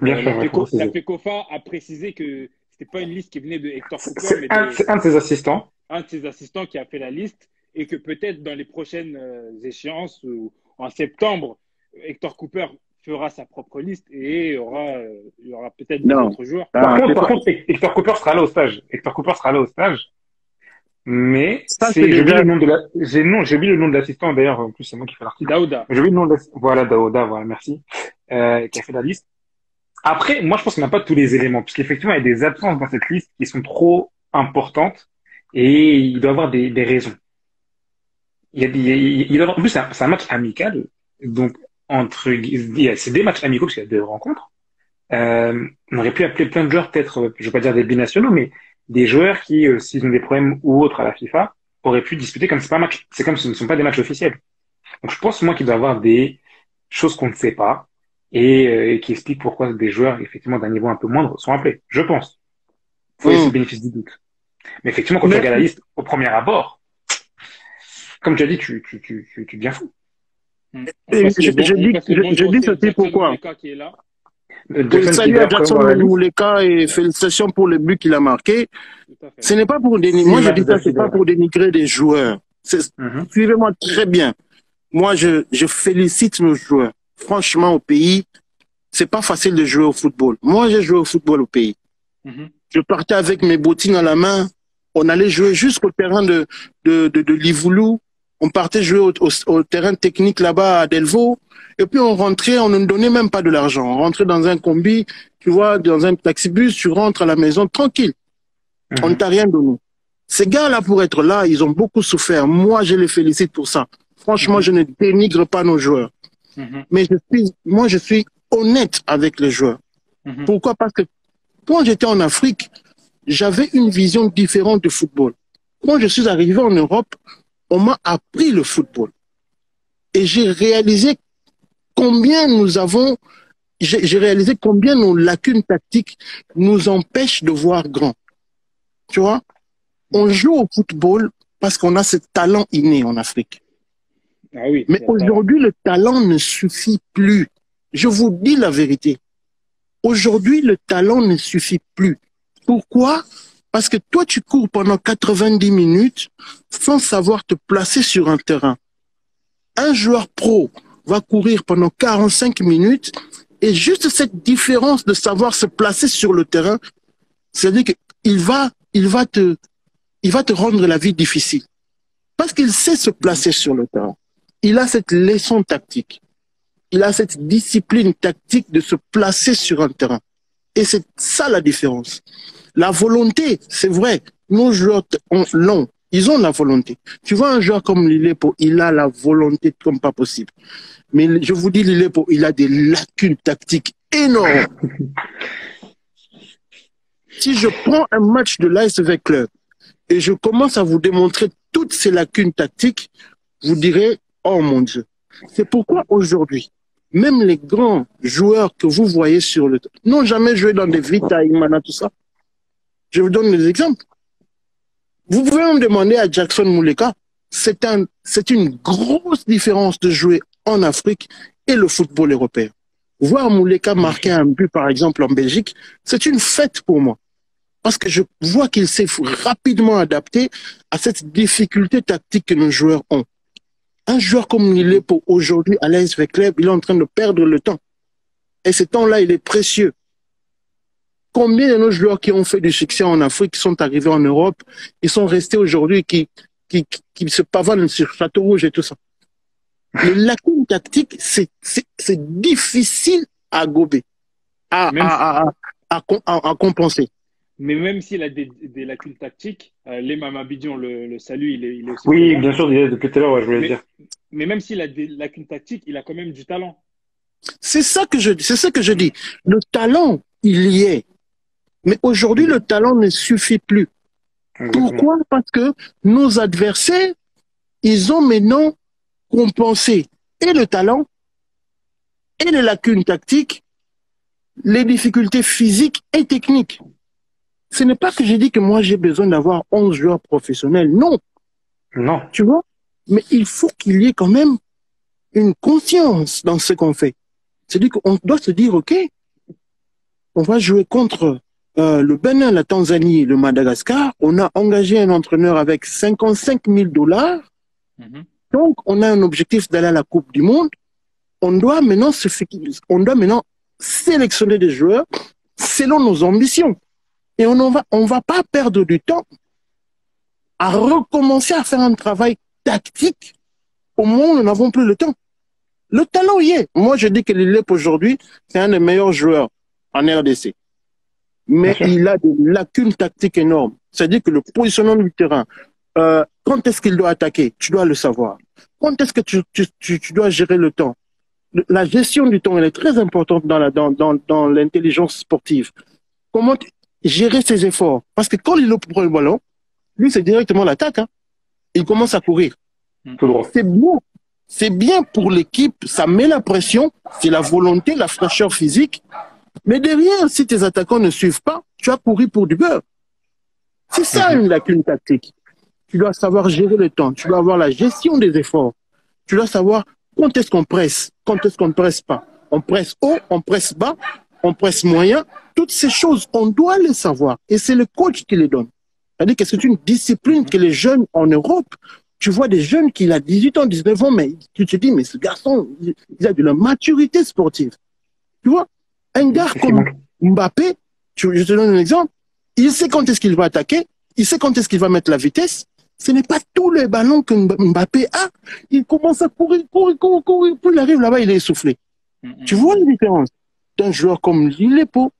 La FECOFA a précisé que c'était pas une liste qui venait de Héctor Cúper, mais un de ses assistants. Un de ses assistants qui a fait la liste et que peut-être dans les prochaines échéances ou en septembre, Héctor Cúper fera sa propre liste et il y aura peut-être d'autres joueurs. Par contre, Héctor Cúper sera là au stage. Héctor Cúper sera là au stage. Mais j'ai vu le nom de l'assistant d'ailleurs, en plus c'est moi qui fais l'article. Daouda. J'ai vu le nom de voilà Daouda, voilà, merci, qui a fait la liste. Après, moi je pense qu'on n'a pas tous les éléments, parce qu'effectivement il y a des absences dans cette liste qui sont trop importantes et il doit y avoir des raisons. En plus c'est un match amical, donc c'est des matchs amicaux parce qu'il y a des rencontres. On aurait pu appeler plein de joueurs, peut-être, je vais pas dire des binationaux, mais des joueurs qui, s'ils ont des problèmes ou autres à la FIFA, auraient pu disputer comme c'est pas un match. C'est comme ce ne sont pas des matchs officiels. Donc je pense, moi, qu'il doit y avoir des choses qu'on ne sait pas et qui expliquent pourquoi des joueurs, effectivement, d'un niveau un peu moindre sont appelés. Je pense. Faut laisser le bénéfice du doute. Mais effectivement, quand tu regardes la liste au premier abord, comme tu as dit, tu deviens fou. Je dis ceci pourquoi. Salut à Jackson Muleka et félicitations pour le but qu'il a marqué. Ce n'est pas pour dénigrer. Moi, je dis ça, c'est pas pour dénigrer des joueurs. Suivez-moi très bien. Moi, je félicite nos joueurs. Franchement, au pays, c'est pas facile de jouer au football. Moi, j'ai joué au football au pays. Je partais avec mes bottines à la main. On allait jouer jusqu'au terrain de Livoulou. On partait jouer au terrain technique là-bas à Delvaux. Et puis on rentrait, on ne donnait même pas de l'argent. On rentrait dans un combi, tu vois, dans un taxi-bus, tu rentres à la maison tranquille. On ne t'a rien donné. Ces gars-là, pour être là, ils ont beaucoup souffert. Moi, je les félicite pour ça. Franchement, je ne dénigre pas nos joueurs. Mais moi, je suis honnête avec les joueurs. Pourquoi? Parce que quand j'étais en Afrique, j'avais une vision différente du football. Quand je suis arrivé en Europe, on m'a appris le football. Et j'ai réalisé combien nous avons, j'ai réalisé combien nos lacunes tactiques nous empêchent de voir grand. Tu vois, on joue au football parce qu'on a ce talent inné en Afrique. Ah oui, mais aujourd'hui, le talent ne suffit plus. Je vous dis la vérité. Aujourd'hui, le talent ne suffit plus. Pourquoi? Parce que toi, tu cours pendant 90 minutes sans savoir te placer sur un terrain. Un joueur pro va courir pendant 45 minutes et juste cette différence de savoir se placer sur le terrain, c'est-à-dire qu'il va te rendre la vie difficile. Parce qu'il sait se placer sur le terrain. Il a cette leçon tactique. Il a cette discipline tactique de se placer sur un terrain. Et c'est ça la différence. La volonté, c'est vrai, nos joueurs l'ont. Ils ont la volonté. Tu vois un joueur comme Lilepo, il a la volonté comme pas possible. Mais je vous dis, Lilepo, il a des lacunes tactiques énormes. Si je prends un match de l'ASV Club et je commence à vous démontrer toutes ces lacunes tactiques, vous direz, oh mon Dieu. C'est pourquoi aujourd'hui, même les grands joueurs que vous voyez sur le terrain n'ont jamais joué dans des Vita, Imana, tout ça. Je vous donne des exemples. Vous pouvez me demander à Jackson Muleka, c'est une grosse différence de jouer en Afrique et le football européen. Voir Muleka marquer un but, par exemple, en Belgique, c'est une fête pour moi. Parce que je vois qu'il s'est rapidement adapté à cette difficulté tactique que nos joueurs ont. Un joueur comme Lilepo aujourd'hui à l'ASV Club, il est en train de perdre le temps. Et ce temps-là, il est précieux. Combien de nos joueurs qui ont fait du succès en Afrique, qui sont arrivés en Europe, ils sont restés aujourd'hui, qui se pavanent sur Château Rouge et tout ça. Les lacunes tactiques, c'est difficile à gober, à compenser. Mais même s'il a des lacunes tactiques, les Mamabidi, on le salue, il est aussi... Oui, bien sûr, depuis tout à l'heure, je voulais dire. Mais même s'il a des lacunes tactiques, il a quand même du talent. C'est ça que je dis. Le talent... il y est. Mais aujourd'hui, le talent ne suffit plus. Exactement. Pourquoi? Parce que nos adversaires, ils ont maintenant compensé et le talent, et les lacunes tactiques, les difficultés physiques et techniques. Ce n'est pas que j'ai dit que moi, j'ai besoin d'avoir 11 joueurs professionnels. Non. Non. Tu vois? Mais il faut qu'il y ait quand même une conscience dans ce qu'on fait. C'est-à-dire qu'on doit se dire, OK, on va jouer contre le Bénin, la Tanzanie, le Madagascar. On a engagé un entraîneur avec 55 000 $. Mm-hmm. Donc, on a un objectif d'aller à la Coupe du Monde. On doit maintenant sélectionner des joueurs selon nos ambitions. Et on va pas perdre du temps à recommencer à faire un travail tactique au moment où nous n'avons plus le temps. Le talent y est. Moi, je dis que Lilepo aujourd'hui, c'est un des meilleurs joueurs en RDC. Mais il a des lacunes tactiques énormes. C'est-à-dire que le positionnement du terrain, quand est-ce qu'il doit attaquer? Tu dois le savoir. Quand est-ce que tu dois gérer le temps? La gestion du temps, elle est très importante dans l'intelligence sportive. Comment gérer ses efforts? Parce que quand Lilepo prend le ballon, lui, c'est directement l'attaque. Hein. Il commence à courir. C'est beau. C'est bien pour l'équipe, ça met la pression, c'est la volonté, la fraîcheur physique. Mais derrière, si tes attaquants ne suivent pas, tu as couru pour du beurre. C'est ça une lacune tactique. Tu dois savoir gérer le temps, tu dois avoir la gestion des efforts. Tu dois savoir quand est-ce qu'on presse, quand est-ce qu'on ne presse pas. On presse haut, on presse bas, on presse moyen. Toutes ces choses, on doit les savoir. Et c'est le coach qui les donne. C'est-à-dire que c'est une discipline que les jeunes en Europe... Tu vois des jeunes qui, a 18 ans, 19 ans, mais tu te dis, mais ce garçon, il a de la maturité sportive. Tu vois, un gars comme Mbappé, je te donne un exemple, il sait quand est-ce qu'il va attaquer, il sait quand est-ce qu'il va mettre la vitesse. Ce n'est pas tous les ballons que Mbappé a. Il commence à courir. Puis il arrive là-bas, il est essoufflé. Tu vois la différence d'un joueur comme Lilepo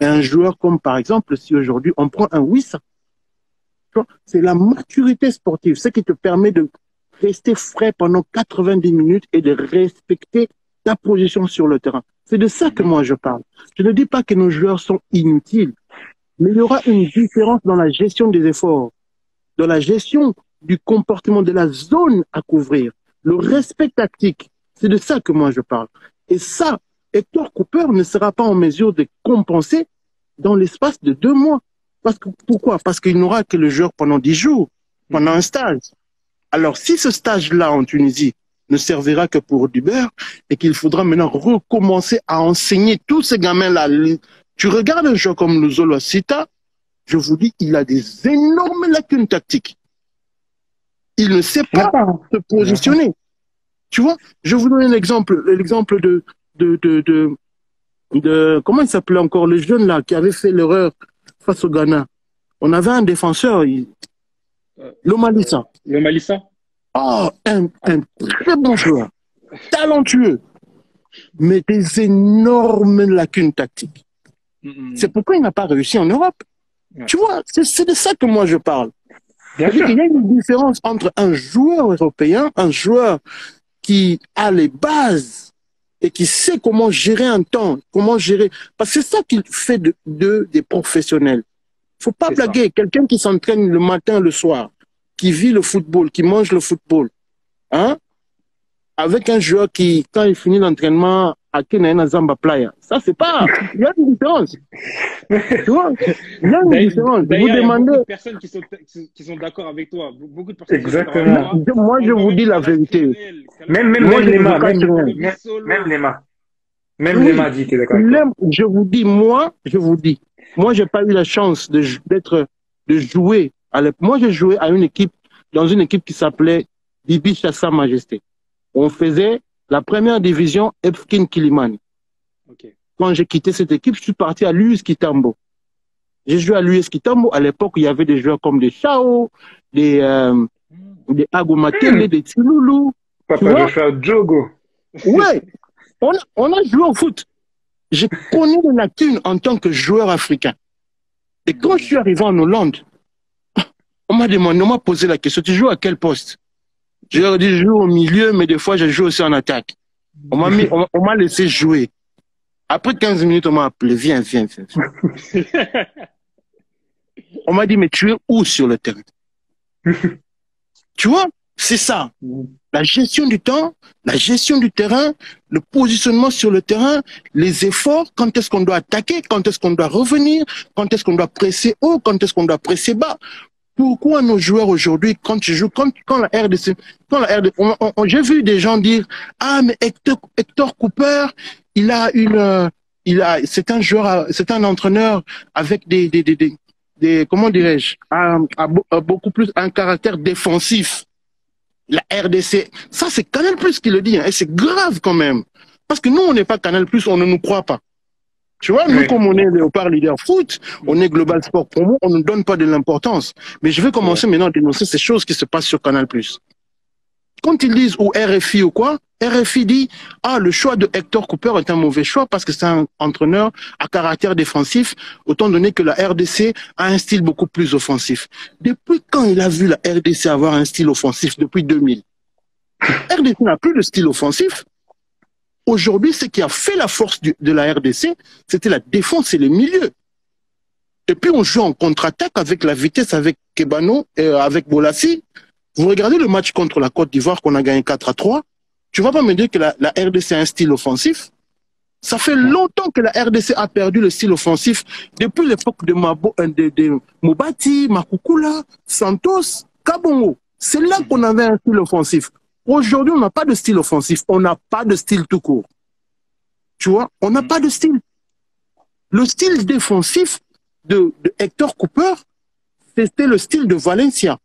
et un joueur comme, par exemple, si aujourd'hui on prend un Wissa. C'est la maturité sportive, ce qui te permet de rester frais pendant 90 minutes et de respecter ta position sur le terrain. C'est de ça que moi je parle. Je ne dis pas que nos joueurs sont inutiles, mais il y aura une différence dans la gestion des efforts, dans la gestion du comportement de la zone à couvrir, le respect tactique. C'est de ça que moi je parle. Et ça, Héctor Cúper ne sera pas en mesure de compenser dans l'espace de 2 mois. Pourquoi? Parce qu'il n'aura que le joueur pendant 10 jours, pendant un stage. Alors, si ce stage-là en Tunisie ne servira que pour du beurre et qu'il faudra maintenant recommencer à enseigner tous ces gamins-là, tu regardes un joueur comme Nzolo Sita, je vous dis, il a des énormes lacunes tactiques. Il ne sait pas se positionner. Tu vois? Je vous donne un exemple, l'exemple de comment il s'appelait encore, le jeune là qui avait fait l'erreur face au Ghana. On avait un défenseur, Lomalissa. Lomalissa? Oh, un très bon joueur, talentueux, mais des énormes lacunes tactiques. C'est pourquoi il n'a pas réussi en Europe. Tu vois, c'est de ça que moi je parle. Bien sûr. Il y a une différence entre un joueur européen, un joueur qui a les bases et qui sait comment gérer un temps, comment gérer... Parce que c'est ça qu'il fait des professionnels. Il ne faut pas blaguer. Quelqu'un qui s'entraîne le matin, le soir, qui vit le football, qui mange le football, hein, avec un joueur qui, quand il finit l'entraînement, à Kenya, Zamba Playa, ça, c'est pas... Il y a une différence. Tu vois? Il y a une différence. Vous demandez... Il y a beaucoup de personnes qui sont d'accord avec toi. Beaucoup de personnes. Exactement. Qui sont moi, je vous dis la vérité. Même Lema dit qu'il est d'accord. Je vous dis, moi, j'ai pas eu la chance de jouer. Moi, j'ai joué dans une équipe qui s'appelait Bibi Chassa Majesté. On faisait la première division, Epkin Kilimani. Okay. Quand j'ai quitté cette équipe, je suis parti à l'US Kitambo. J'ai joué à l'US Kitambo. À l'époque, il y avait des joueurs comme des Chao, des Agomatele, des Tiloulou. Papa Joshua Djogo. Ouais, on a joué au foot. J'ai connu les lacunes en tant que joueur africain. Et quand je suis arrivé en Hollande, on m'a posé la question, tu joues à quel poste? Je leur ai dit, je joue au milieu, mais des fois, je joue aussi en attaque. On m'a laissé jouer. Après 15 minutes, on m'a appelé, viens, viens, viens. On m'a dit, mais tu es où sur le terrain? Tu vois, c'est ça. La gestion du temps, la gestion du terrain, le positionnement sur le terrain, les efforts, quand est-ce qu'on doit attaquer, quand est-ce qu'on doit revenir, quand est-ce qu'on doit presser haut, quand est-ce qu'on doit presser bas. Pourquoi nos joueurs aujourd'hui, quand tu joues, quand la RDC, j'ai vu des gens dire, ah, mais Héctor Cúper, il a c'est un joueur, c'est un entraîneur avec des comment dirais-je, beaucoup plus un caractère défensif. La RDC, ça c'est Canal+ qui le dit, hein, et c'est grave quand même. Parce que nous, on n'est pas Canal+, on ne nous croit pas. Tu vois, nous, comme on est Léopard Leader Foot, on est Global Sport Promo, on ne donne pas de l'importance. Mais je vais commencer maintenant à dénoncer ces choses qui se passent sur Canal+. Quand ils disent, ou RFI ou quoi, RFI dit, ah, le choix de Héctor Cúper est un mauvais choix parce que c'est un entraîneur à caractère défensif, autant donné que la RDC a un style beaucoup plus offensif. Depuis quand il a vu la RDC avoir un style offensif? Depuis 2000. RDC n'a plus de style offensif. Aujourd'hui, ce qui a fait la force de la RDC, c'était la défense et les milieux. Et puis, on joue en contre-attaque avec la vitesse, avec Kebano, avec Bolassi. Vous regardez le match contre la Côte d'Ivoire qu'on a gagné 4-3. Tu vas pas me dire que la RDC a un style offensif. Ça fait longtemps que la RDC a perdu le style offensif depuis l'époque de Mobati, Makukula, Santos, Kabongo. C'est là qu'on avait un style offensif. Aujourd'hui, on n'a pas de style offensif. On n'a pas de style tout court. Tu vois, on n'a pas de style. Le style défensif de Héctor Cúper, c'était le style de Valencia.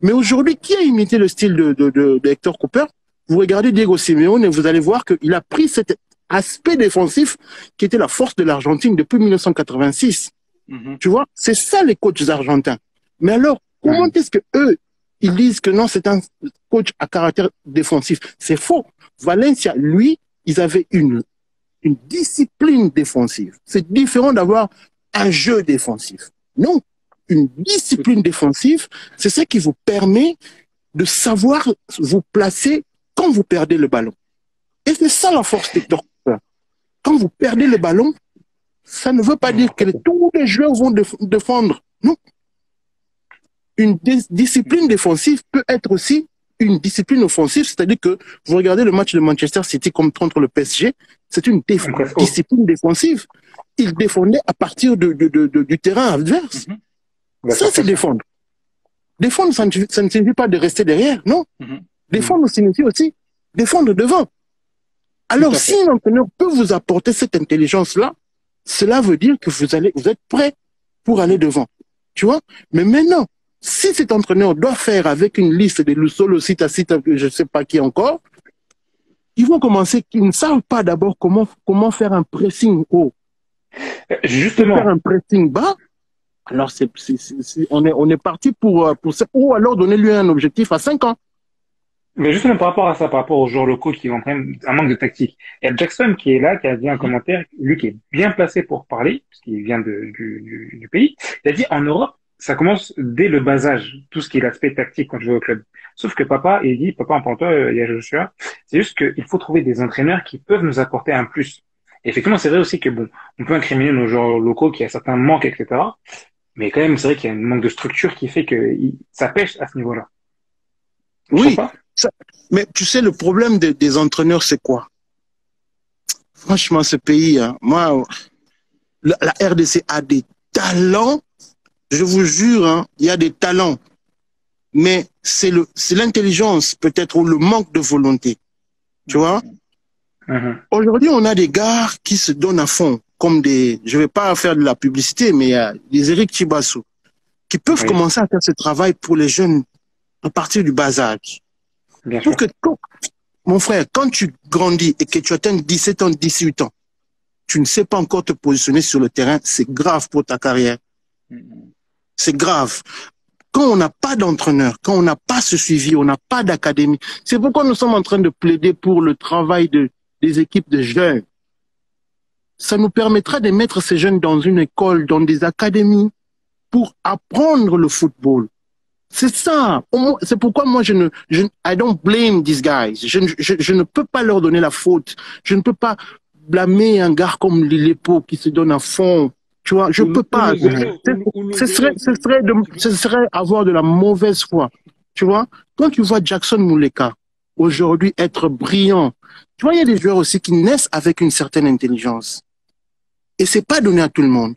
Mais aujourd'hui, qui a imité le style de Héctor Cúper? Vous regardez Diego Simeone et vous allez voir qu'il a pris cet aspect défensif qui était la force de l'Argentine depuis 1986. Tu vois, c'est ça les coachs argentins. Mais alors, comment est-ce que eux, ils disent que non, c'est un coach à caractère défensif? C'est faux. Valencia, lui, ils avaient une discipline défensive. C'est différent d'avoir un jeu défensif. Non, une discipline défensive, c'est ça qui vous permet de savoir vous placer quand vous perdez le ballon. Et c'est ça la force d'Hector Cúper. Quand vous perdez le ballon, ça ne veut pas dire que tous les joueurs vont défendre. Non. Une discipline défensive peut être aussi une discipline offensive, c'est-à-dire que vous regardez le match de Manchester City contre le PSG, c'est une discipline défensive. Ils défendaient à partir du terrain adverse. Ça, c'est défendre. Défendre, ça ne signifie pas de rester derrière, non. Défendre signifie aussi défendre devant. Alors, si un entraîneur peut vous apporter cette intelligence-là, cela veut dire que vous êtes prêt pour aller devant. Tu vois? Mais maintenant, si cet entraîneur doit faire avec une liste de Nzolo Sita, je ne sais pas qui encore, ils vont commencer, ils ne savent pas d'abord comment faire un pressing haut. Justement. Faire un pressing bas. Alors, on est parti pour ça. Ou alors donner-lui un objectif à 5 ans. Mais justement, par rapport à ça, par rapport au joueur locaux qui entraînent un manque de tactique, il y a Jackson qui est là, qui a dit un commentaire, lui qui est bien placé pour parler, puisqu'il vient du pays, il a dit en Europe, ça commence dès le bas âge, tout ce qui est l'aspect tactique quand je vais au club. Sauf que papa, il dit, papa, en pantois, il y a Joshua, c'est juste qu'il faut trouver des entraîneurs qui peuvent nous apporter un plus. Et effectivement, c'est vrai aussi que, bon, on peut incriminer nos joueurs locaux qui a certains manques, etc. Mais quand même, c'est vrai qu'il y a un manque de structure qui fait que ça pêche à ce niveau-là. Oui. Mais tu sais, le problème des entraîneurs, c'est quoi? Franchement, ce pays, hein, moi, la RDC a des talents, je vous jure, hein, il y a des talents, mais c'est l'intelligence peut-être ou le manque de volonté, tu vois? Aujourd'hui, on a des gars qui se donnent à fond, comme des, je vais pas faire de la publicité, mais des Eric Chibasso, qui peuvent commencer à faire ce travail pour les jeunes à partir du bas âge. Pour que, mon frère, quand tu grandis et que tu atteins 17 ans, 18 ans, tu ne sais pas encore te positionner sur le terrain, c'est grave pour ta carrière. C'est grave. Quand on n'a pas d'entraîneur, quand on n'a pas ce suivi, on n'a pas d'académie, c'est pourquoi nous sommes en train de plaider pour le travail des équipes de jeunes. Ça nous permettra de mettre ces jeunes dans une école, dans des académies, pour apprendre le football. C'est ça. C'est pourquoi moi, I don't blame these guys. Je ne peux pas leur donner la faute. Je ne peux pas blâmer un gars comme Lilepo qui se donne à fond. Tu vois, je ne peux pas. Ce serait avoir de la mauvaise foi. Tu vois, quand tu vois Jackson Muleka aujourd'hui être brillant, tu vois, il y a des joueurs aussi qui naissent avec une certaine intelligence. Et ce n'est pas donné à tout le monde.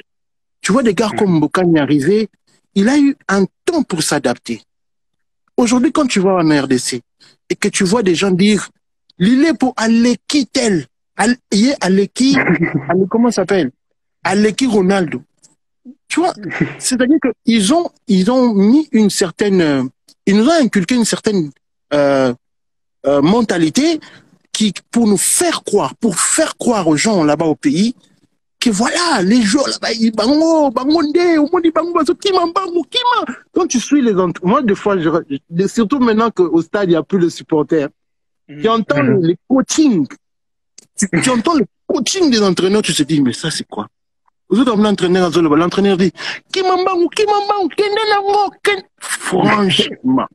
Tu vois, des gars comme Mbokani arriver, il a eu un temps pour s'adapter. Aujourd'hui, quand tu vas en RDC et que tu vois des gens dire Lilepo aleki tel, aleki, comment s'appelle, aleki Ronaldo. Tu vois, c'est-à-dire qu'ils ont, mis une certaine, ils nous ont inculqué une certaine mentalité qui, pour faire croire aux gens là-bas au pays, que voilà, les joueurs là-bas, ils bango, bangonde, au monde ils bango, bango, kima. Quand tu suis les entours, moi, des fois, surtout maintenant qu'au stade, il n'y a plus de supporters, tu entends les coachings, tu entends le coaching des entraîneurs, tu te dis, mais ça, c'est quoi? Vous êtes comme l'entraîneur, l'entraîneur dit, Kimambango, Kende Nango, Kende. Franchement,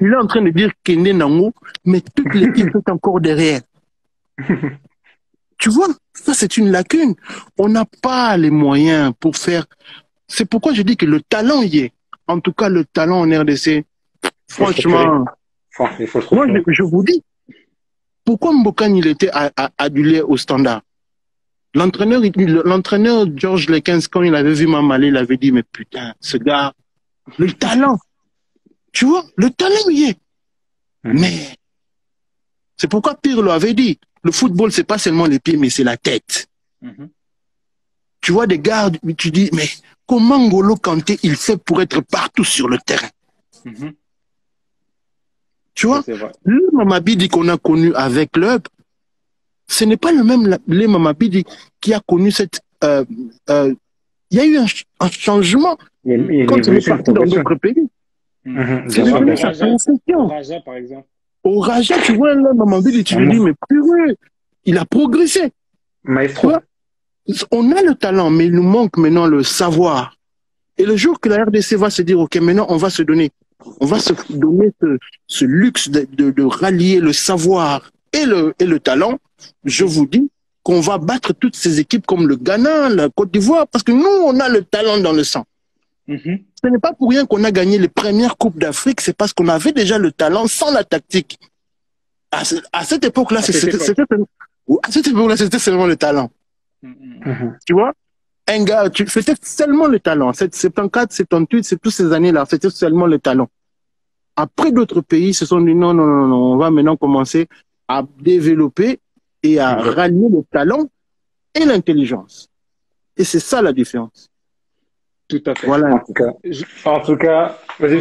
il est en train de dire Kende Nango, mais toute l'équipe est encore derrière. Tu vois, ça c'est une lacune. On n'a pas les moyens pour faire. C'est pourquoi je dis que le talent y est. En tout cas, le talent en RDC, franchement, moi je vous dis, pourquoi Mbokani il était adulé au Standard? L'entraîneur Georges Lekens, quand il avait vu Mamalé, il avait dit, mais putain, ce gars, le talent, tu vois, le talent y est. Mais c'est pourquoi Pirlo avait dit, le football, c'est pas seulement les pieds, mais c'est la tête. Tu vois des gars, tu dis, mais comment N'Golo Kanté, il fait pour être partout sur le terrain? Tu vois, le Mamabidi qu'on a connu avec l'UB, ce n'est pas le même le Mamabidi qui a connu cette... il y a eu un changement quand il est parti dans d'autres pays. C'est devenu sa concession. Par exemple. Au Raja, tu vois, là, Mamabidi, tu lui dis, mais purée, il a progressé. Maestro. On a le talent, mais il nous manque maintenant le savoir. Et le jour que la RDC va se dire, OK, maintenant, on va se donner, ce luxe de rallier le savoir et le talent, je vous dis qu'on va battre toutes ces équipes comme le Ghana, la Côte d'Ivoire, parce que nous, on a le talent dans le sang. Ce n'est pas pour rien qu'on a gagné les premières Coupes d'Afrique, c'est parce qu'on avait déjà le talent sans la tactique. À cette époque-là, c'était seulement le talent. Tu vois, un gars, c'était seulement le talent. 74, 78, c'est toutes ces années-là, c'était seulement le talent. Après, d'autres pays se sont dit non, non, non, non, on va maintenant commencer à développer et à rallier le talent et l'intelligence. Et c'est ça la différence. Tout à fait. Voilà, en tout cas. Vas-y,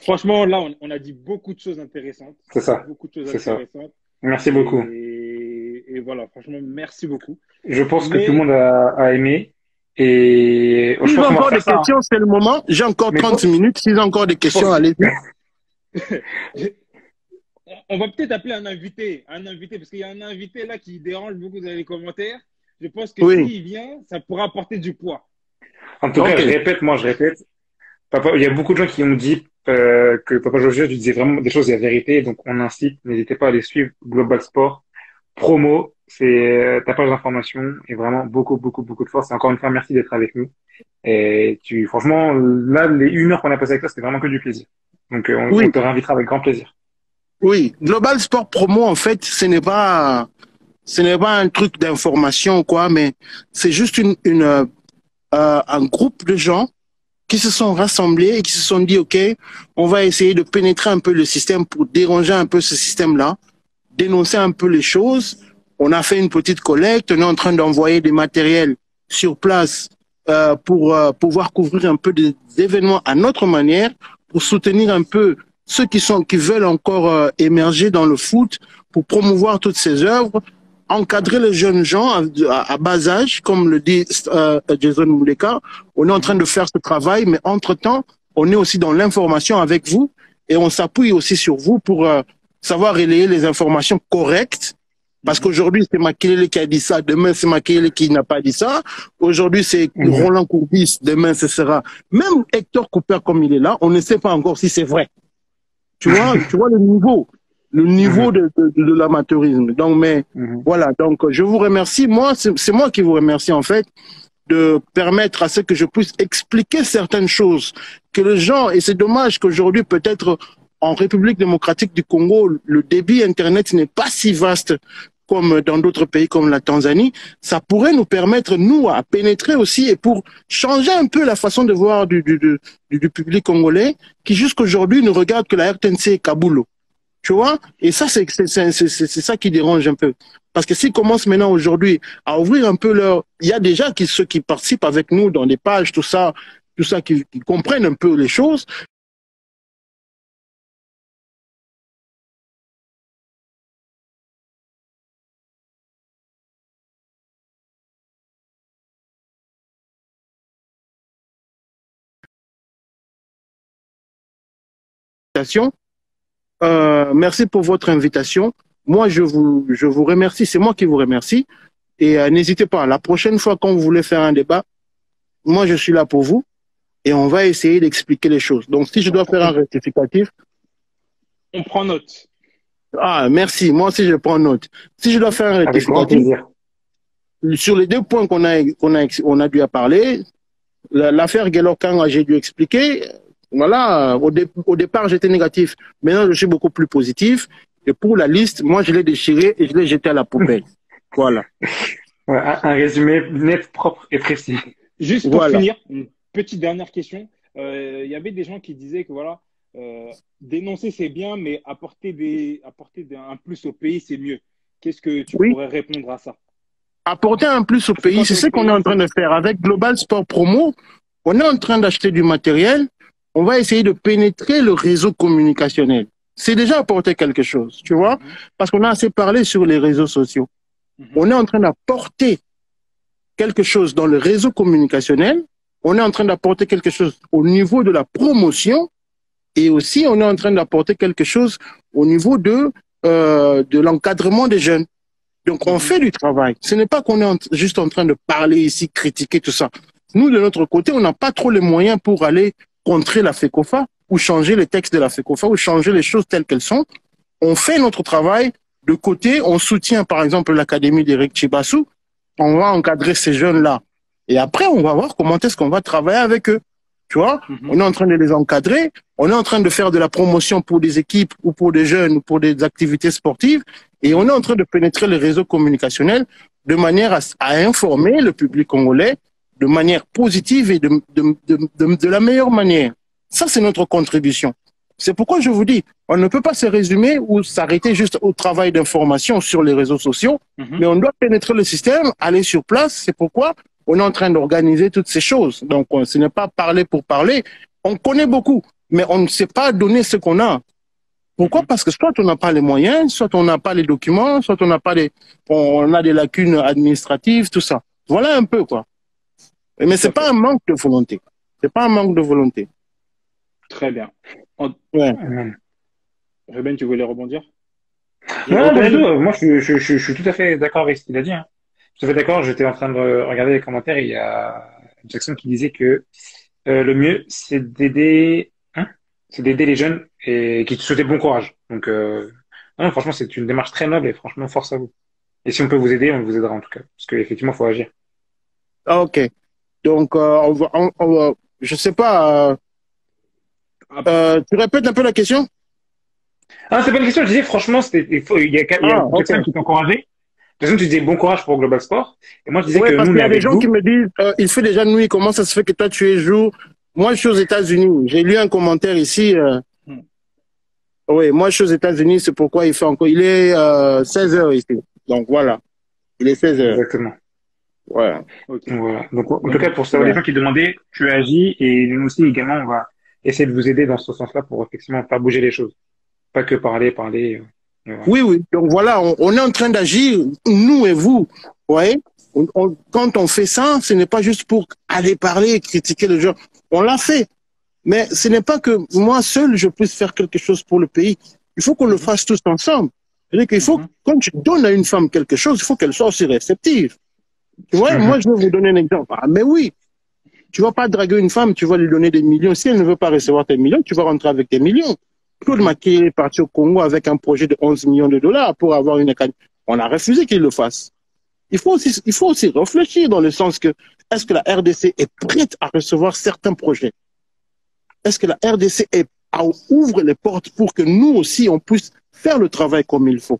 franchement, là, on a dit beaucoup de choses intéressantes. C'est ça. Beaucoup de choses intéressantes. Merci beaucoup. Et voilà, franchement, merci beaucoup. Je pense que tout le monde a aimé. Et si j'ai encore des questions, c'est le moment. J'ai encore 30 minutes. Si j'ai encore des questions, allez-y. On va peut-être appeler un invité, parce qu'il y a un invité là qui dérange beaucoup dans les commentaires. Je pense que s'il vient, ça pourra apporter du poids. En tout cas, je répète, papa, il y a beaucoup de gens qui ont dit que Papa Jojo disait vraiment des choses et la vérité, donc on incite, n'hésitez pas à les suivre, Global Sport, Promo, c'est ta page d'information, et vraiment beaucoup de force. Et encore une fois, merci d'être avec nous. Et franchement, là, les 1 heure qu'on a passé avec toi, c'était vraiment que du plaisir. Donc on te réinvitera avec grand plaisir. Oui, Global Sport Promo, en fait, ce n'est pas un truc d'information, quoi, mais c'est juste un groupe de gens qui se sont rassemblés et qui se sont dit, OK, on va essayer de pénétrer un peu le système pour déranger un peu ce système-là, dénoncer un peu les choses. On a fait une petite collecte, on est en train d'envoyer des matériels sur place pour pouvoir couvrir un peu des événements à notre manière, pour soutenir un peu ceux qui veulent encore émerger dans le foot, pour promouvoir toutes ces œuvres, encadrer les jeunes gens à bas âge, comme le dit Jackson Muleka. On est en train de faire ce travail, mais entre-temps, on est aussi dans l'information avec vous et on s'appuie aussi sur vous pour savoir relayer les informations correctes. Parce qu'aujourd'hui, c'est Makelele qui a dit ça, demain, c'est Makelele qui n'a pas dit ça. Aujourd'hui, c'est Roland Courbis, demain, ce sera... Même Héctor Cúper, comme il est là, on ne sait pas encore si c'est vrai. Tu vois le niveau. le niveau de l'amateurisme. Donc, mais voilà, donc je vous remercie. Moi, c'est moi qui vous remercie en fait de permettre à ce que je puisse expliquer certaines choses que les gens, et c'est dommage qu'aujourd'hui peut-être en République démocratique du Congo, le débit Internet n'est pas si vaste comme dans d'autres pays comme la Tanzanie. Ça pourrait nous permettre, nous, à pénétrer aussi et pour changer un peu la façon de voir du public congolais qui jusqu'aujourd'hui ne regarde que la RTNC et Kaboulou. Tu vois? Et ça, c'est ça qui dérange un peu. Parce que s'ils commencent maintenant aujourd'hui à ouvrir un peu leur... Il y a déjà ceux qui participent avec nous dans des pages, tout ça qui comprennent un peu les choses. Merci pour votre invitation. Moi, je vous remercie. C'est moi qui vous remercie. Et n'hésitez pas. La prochaine fois qu'on voulait faire un débat, moi, je suis là pour vous. Et on va essayer d'expliquer les choses. Donc, si je dois faire un rectificatif... On prend note. Ah, merci. Moi aussi, je prends note. Si je dois faire un rectificatif... Sur les deux points qu'on a dû parler, l'affaire Guélor Kanga, j'ai dû expliquer... Voilà, au départ, j'étais négatif. Maintenant, je suis beaucoup plus positif. Et pour la liste, moi, je l'ai déchirée et je l'ai jetée à la poubelle. Voilà. Ouais, un résumé net, propre et précis. Juste pour finir, une petite dernière question. Il y avait des gens qui disaient que voilà, dénoncer, c'est bien, mais apporter un plus au pays, c'est mieux. Qu'est-ce que tu pourrais répondre à ça? Apporter un plus au pays, c'est ce qu'on est en train de faire. Avec Global Sport Promo, on est en train d'acheter du matériel. On va essayer de pénétrer le réseau communicationnel. C'est déjà apporter quelque chose, tu vois, parce qu'on a assez parlé sur les réseaux sociaux. On est en train d'apporter quelque chose dans le réseau communicationnel, on est en train d'apporter quelque chose au niveau de la promotion et aussi on est en train d'apporter quelque chose au niveau de l'encadrement des jeunes. Donc on fait du travail. Ce n'est pas qu'on est juste en train de parler ici, critiquer tout ça. Nous, de notre côté, on n'a pas trop les moyens pour aller contrer la FECOFA ou changer les textes de la FECOFA ou changer les choses telles qu'elles sont. On fait notre travail de côté, on soutient par exemple l'académie d'Eric Chibassou, on va encadrer ces jeunes-là. Et après, on va voir comment est-ce qu'on va travailler avec eux. Tu vois, on est en train de les encadrer, on est en train de faire de la promotion pour des équipes ou pour des jeunes ou pour des activités sportives et on est en train de pénétrer les réseaux communicationnels de manière à informer le public congolais de manière positive et de la meilleure manière. Ça, c'est notre contribution. C'est pourquoi je vous dis, on ne peut pas se résumer ou s'arrêter juste au travail d'information sur les réseaux sociaux, mais on doit pénétrer le système, aller sur place. C'est pourquoi on est en train d'organiser toutes ces choses. Donc, ce n'est pas parler pour parler. On connaît beaucoup, mais on ne sait pas donner ce qu'on a. Pourquoi? Parce que soit on n'a pas les moyens, soit on n'a pas les documents, soit on n'a pas on a des lacunes administratives, tout ça. Voilà un peu, quoi. Mais c'est pas un manque de volonté. C'est pas un manque de volonté. Très bien. Ruben, tu voulais rebondir? Non, pas du tout. Moi, je suis tout à fait d'accord avec ce qu'il a dit. Hein. Tout à fait d'accord. J'étais en train de regarder les commentaires. Il y a Jackson qui disait que le mieux, c'est d'aider les jeunes et qui te souhaitaient bon courage. Donc, non, franchement, c'est une démarche très noble et franchement, force à vous. Et si on peut vous aider, on vous aidera en tout cas. Parce qu'effectivement, il faut agir. Ah, ok. Donc, je sais pas. Tu répètes un peu la question? Ah, c'est pas une question. Je disais, franchement, il y a quelqu'un qui t'a encouragé. De toute façon, tu disais bon courage pour Global Sport. Et moi, je disais que parce qu'il y a des gens qui me disent, il fait déjà nuit. Comment ça se fait que toi tu es jour? Moi, je suis aux États-Unis. J'ai lu un commentaire ici. Oui, moi, je suis aux États-Unis. C'est pourquoi il fait encore. Il est 16h ici. Donc voilà, il est 16h. Exactement. Voilà. Okay. Voilà. Donc, en tout cas, pour savoir les gens qui demandaient, tu agis et nous aussi, également, on va essayer de vous aider dans ce sens-là pour effectivement faire bouger les choses. Pas que parler. Voilà. Oui, oui. Donc voilà, on est en train d'agir, nous et vous. Vous voyez, quand on fait ça, ce n'est pas juste pour aller parler et critiquer les gens. On l'a fait. Mais ce n'est pas que moi seul, je puisse faire quelque chose pour le pays. Il faut qu'on le fasse tous ensemble. C'est-à-dire qu'il faut, quand tu donnes à une femme quelque chose, il faut qu'elle soit aussi réceptive. Tu vois, moi, je vais vous donner un exemple. Ah, mais oui, tu vas pas draguer une femme, tu vas lui donner des millions. Si elle ne veut pas recevoir tes millions, tu vas rentrer avec tes millions. Claude Macky est parti au Congo avec un projet de 11 millions de dollars pour avoir une canne. On a refusé qu'il le fasse. Il faut aussi réfléchir dans le sens que est-ce que la RDC est prête à recevoir certains projets? Est-ce que la RDC ouvre les portes pour que nous aussi, on puisse faire le travail comme il faut?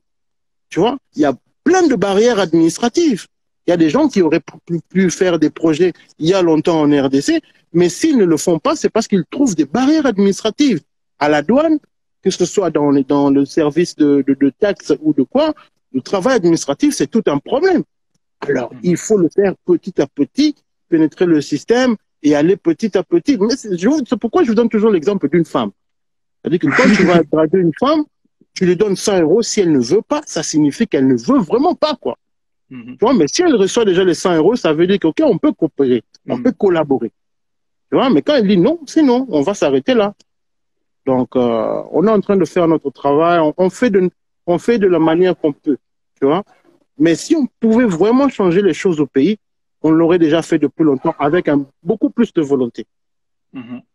Tu vois, il y a plein de barrières administratives. Il y a des gens qui auraient pu faire des projets il y a longtemps en RDC, mais s'ils ne le font pas, c'est parce qu'ils trouvent des barrières administratives à la douane, que ce soit dans le service de taxes ou de quoi. Le travail administratif, c'est tout un problème. Alors, il faut le faire petit à petit, pénétrer le système et aller petit à petit. Mais c'est pourquoi je vous donne toujours l'exemple d'une femme. C'est-à-dire que quand tu vas draguer une femme, tu lui donnes 100 euros. Si elle ne veut pas, ça signifie qu'elle ne veut vraiment pas, quoi. Tu vois, mais si elle reçoit déjà les 100 euros, ça veut dire que, OK, on peut coopérer, on peut collaborer. Tu vois, mais quand elle dit non, c'est non, on va s'arrêter là. Donc, on est en train de faire notre travail, on fait de la manière qu'on peut, tu vois. Mais si on pouvait vraiment changer les choses au pays, on l'aurait déjà fait depuis longtemps avec beaucoup plus de volonté.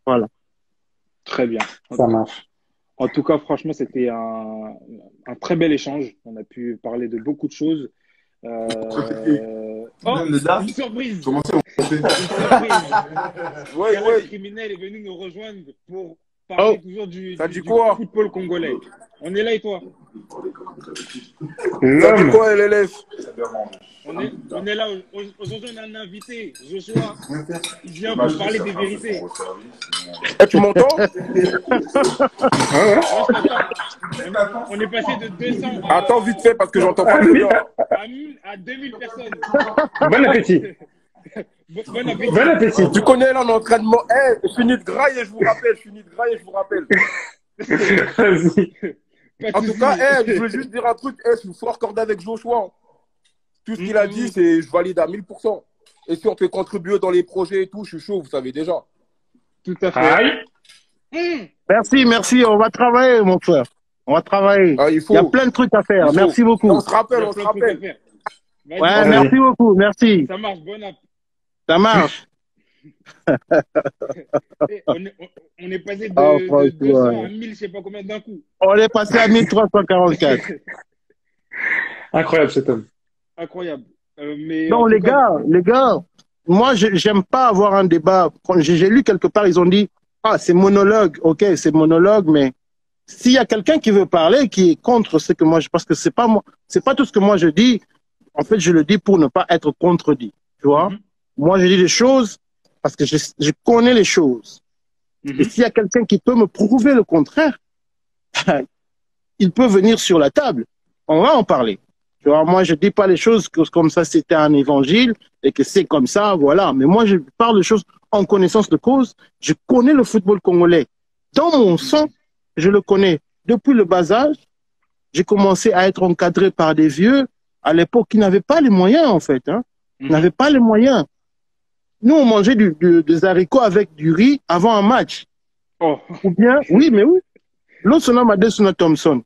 Voilà. Très bien. Ça marche. En tout cas, franchement, c'était un très bel échange. On a pu parler de beaucoup de choses. Oh, une surprise. Comment ça, le criminel est venu nous rejoindre pour parler toujours du football congolais. On est là et toi? L'homme. Quoi, l'élève? On est là. Aujourd'hui, on a un invité, Joshua. Il vient pour parler des vérités. Tu m'entends? On est passé de 200. Attends, vite fait, parce que j'entends pas bien. À 2000 personnes. Bon appétit. Bon appétit. Bon appétit. Tu connais là, on est en entraînement. Eh, je finis de graille et je vous rappelle. En tout cas, je veux juste dire un truc. Je suis raccordé avec Joshua. Tout ce qu'il a dit, c'est je valide à 1000%. Et si on peut contribuer dans les projets et tout, je suis chaud, vous savez déjà. Tout à fait. Merci, merci. On va travailler, mon frère. On va travailler. Ah, il y a plein de trucs à faire. Merci beaucoup. On se rappelle, on se rappelle. Ouais, merci beaucoup, merci. Ça marche, bon app. Ça marche. On est passé de, 200 à 1000, je sais pas combien d'un coup. On est passé à 1344. Incroyable cet homme. Incroyable. Mais non, les gars, moi, j'aime pas avoir un débat. J'ai lu quelque part, ils ont dit ah, c'est monologue. OK, c'est monologue, mais s'il y a quelqu'un qui veut parler, qui est contre ce que moi je pense que c'est pas moi, c'est pas tout ce que moi je dis. En fait, je le dis pour ne pas être contredit. Tu vois, moi, je dis des choses parce que je connais les choses. Et s'il y a quelqu'un qui peut me prouver le contraire, il peut venir sur la table. On va en parler. Tu vois, moi, je dis pas les choses comme ça, c'était un évangile et que c'est comme ça, voilà. Mais moi, je parle de choses en connaissance de cause. Je connais le football congolais. Dans mon sang, je le connais. Depuis le bas âge, j'ai commencé à être encadré par des vieux à l'époque qui n'avaient pas les moyens, en fait. Hein. Ils n'avaient pas les moyens. Nous, on mangeait des haricots avec du riz avant un match. Oh. Ou bien, oui, mais oui. L'autre, on a Madesuna Thompson.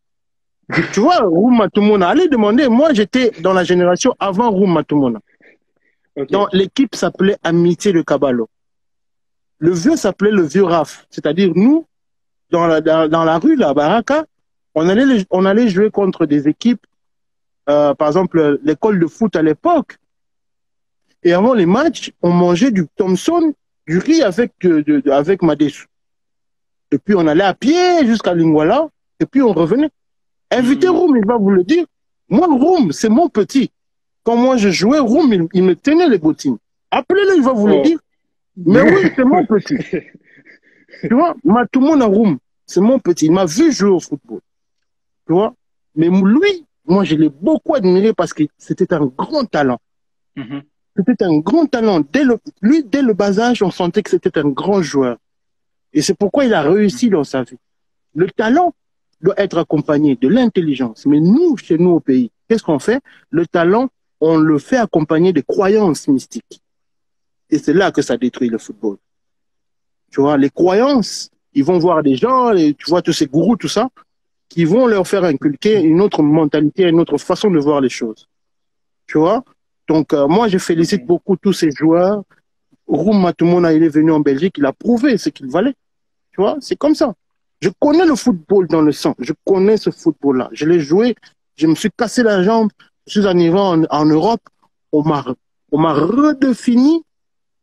Tu vois, Rouma Tumona. Allez demander, moi, j'étais dans la génération avant Rouma Tumona. Okay. Donc, l'équipe s'appelait Amitié de Kabalo. Le vieux s'appelait le vieux Raf. C'est-à-dire, nous, dans la rue, la Baraka, on allait jouer contre des équipes. Par exemple, l'école de foot à l'époque. Et avant les matchs, on mangeait du Thompson, du riz avec Madesu. Et puis, on allait à pied jusqu'à Lingwala, et puis on revenait. Invitez Roum, il va vous le dire. Moi, Roum, c'est mon petit. Quand moi, je jouais, Roum, il me tenait les bottines. Appelez-le, il va vous le dire. Mais oui, c'est mon petit. Tu vois, tout le monde a Roum. C'est mon petit. Il m'a vu jouer au football. Tu vois, mais lui, moi, je l'ai beaucoup admiré parce que c'était un grand talent. C'était un grand talent. Dès le bas âge, on sentait que c'était un grand joueur. Et c'est pourquoi il a réussi dans sa vie. Le talent doit être accompagné de l'intelligence. Mais nous, chez nous au pays, qu'est-ce qu'on fait? Le talent, on le fait accompagner des croyances mystiques. Et c'est là que ça détruit le football. Tu vois, les croyances, ils vont voir des gens, tu vois tous ces gourous, tout ça, qui vont leur faire inculquer une autre mentalité, une autre façon de voir les choses. Tu vois? Donc, moi, je félicite beaucoup tous ces joueurs. Roum Matumona, il est venu en Belgique, il a prouvé ce qu'il valait. Tu vois, c'est comme ça. Je connais le football dans le sang. Je connais ce football-là. Je l'ai joué. Je me suis cassé la jambe. Je suis arrivé en Europe. On m'a redéfini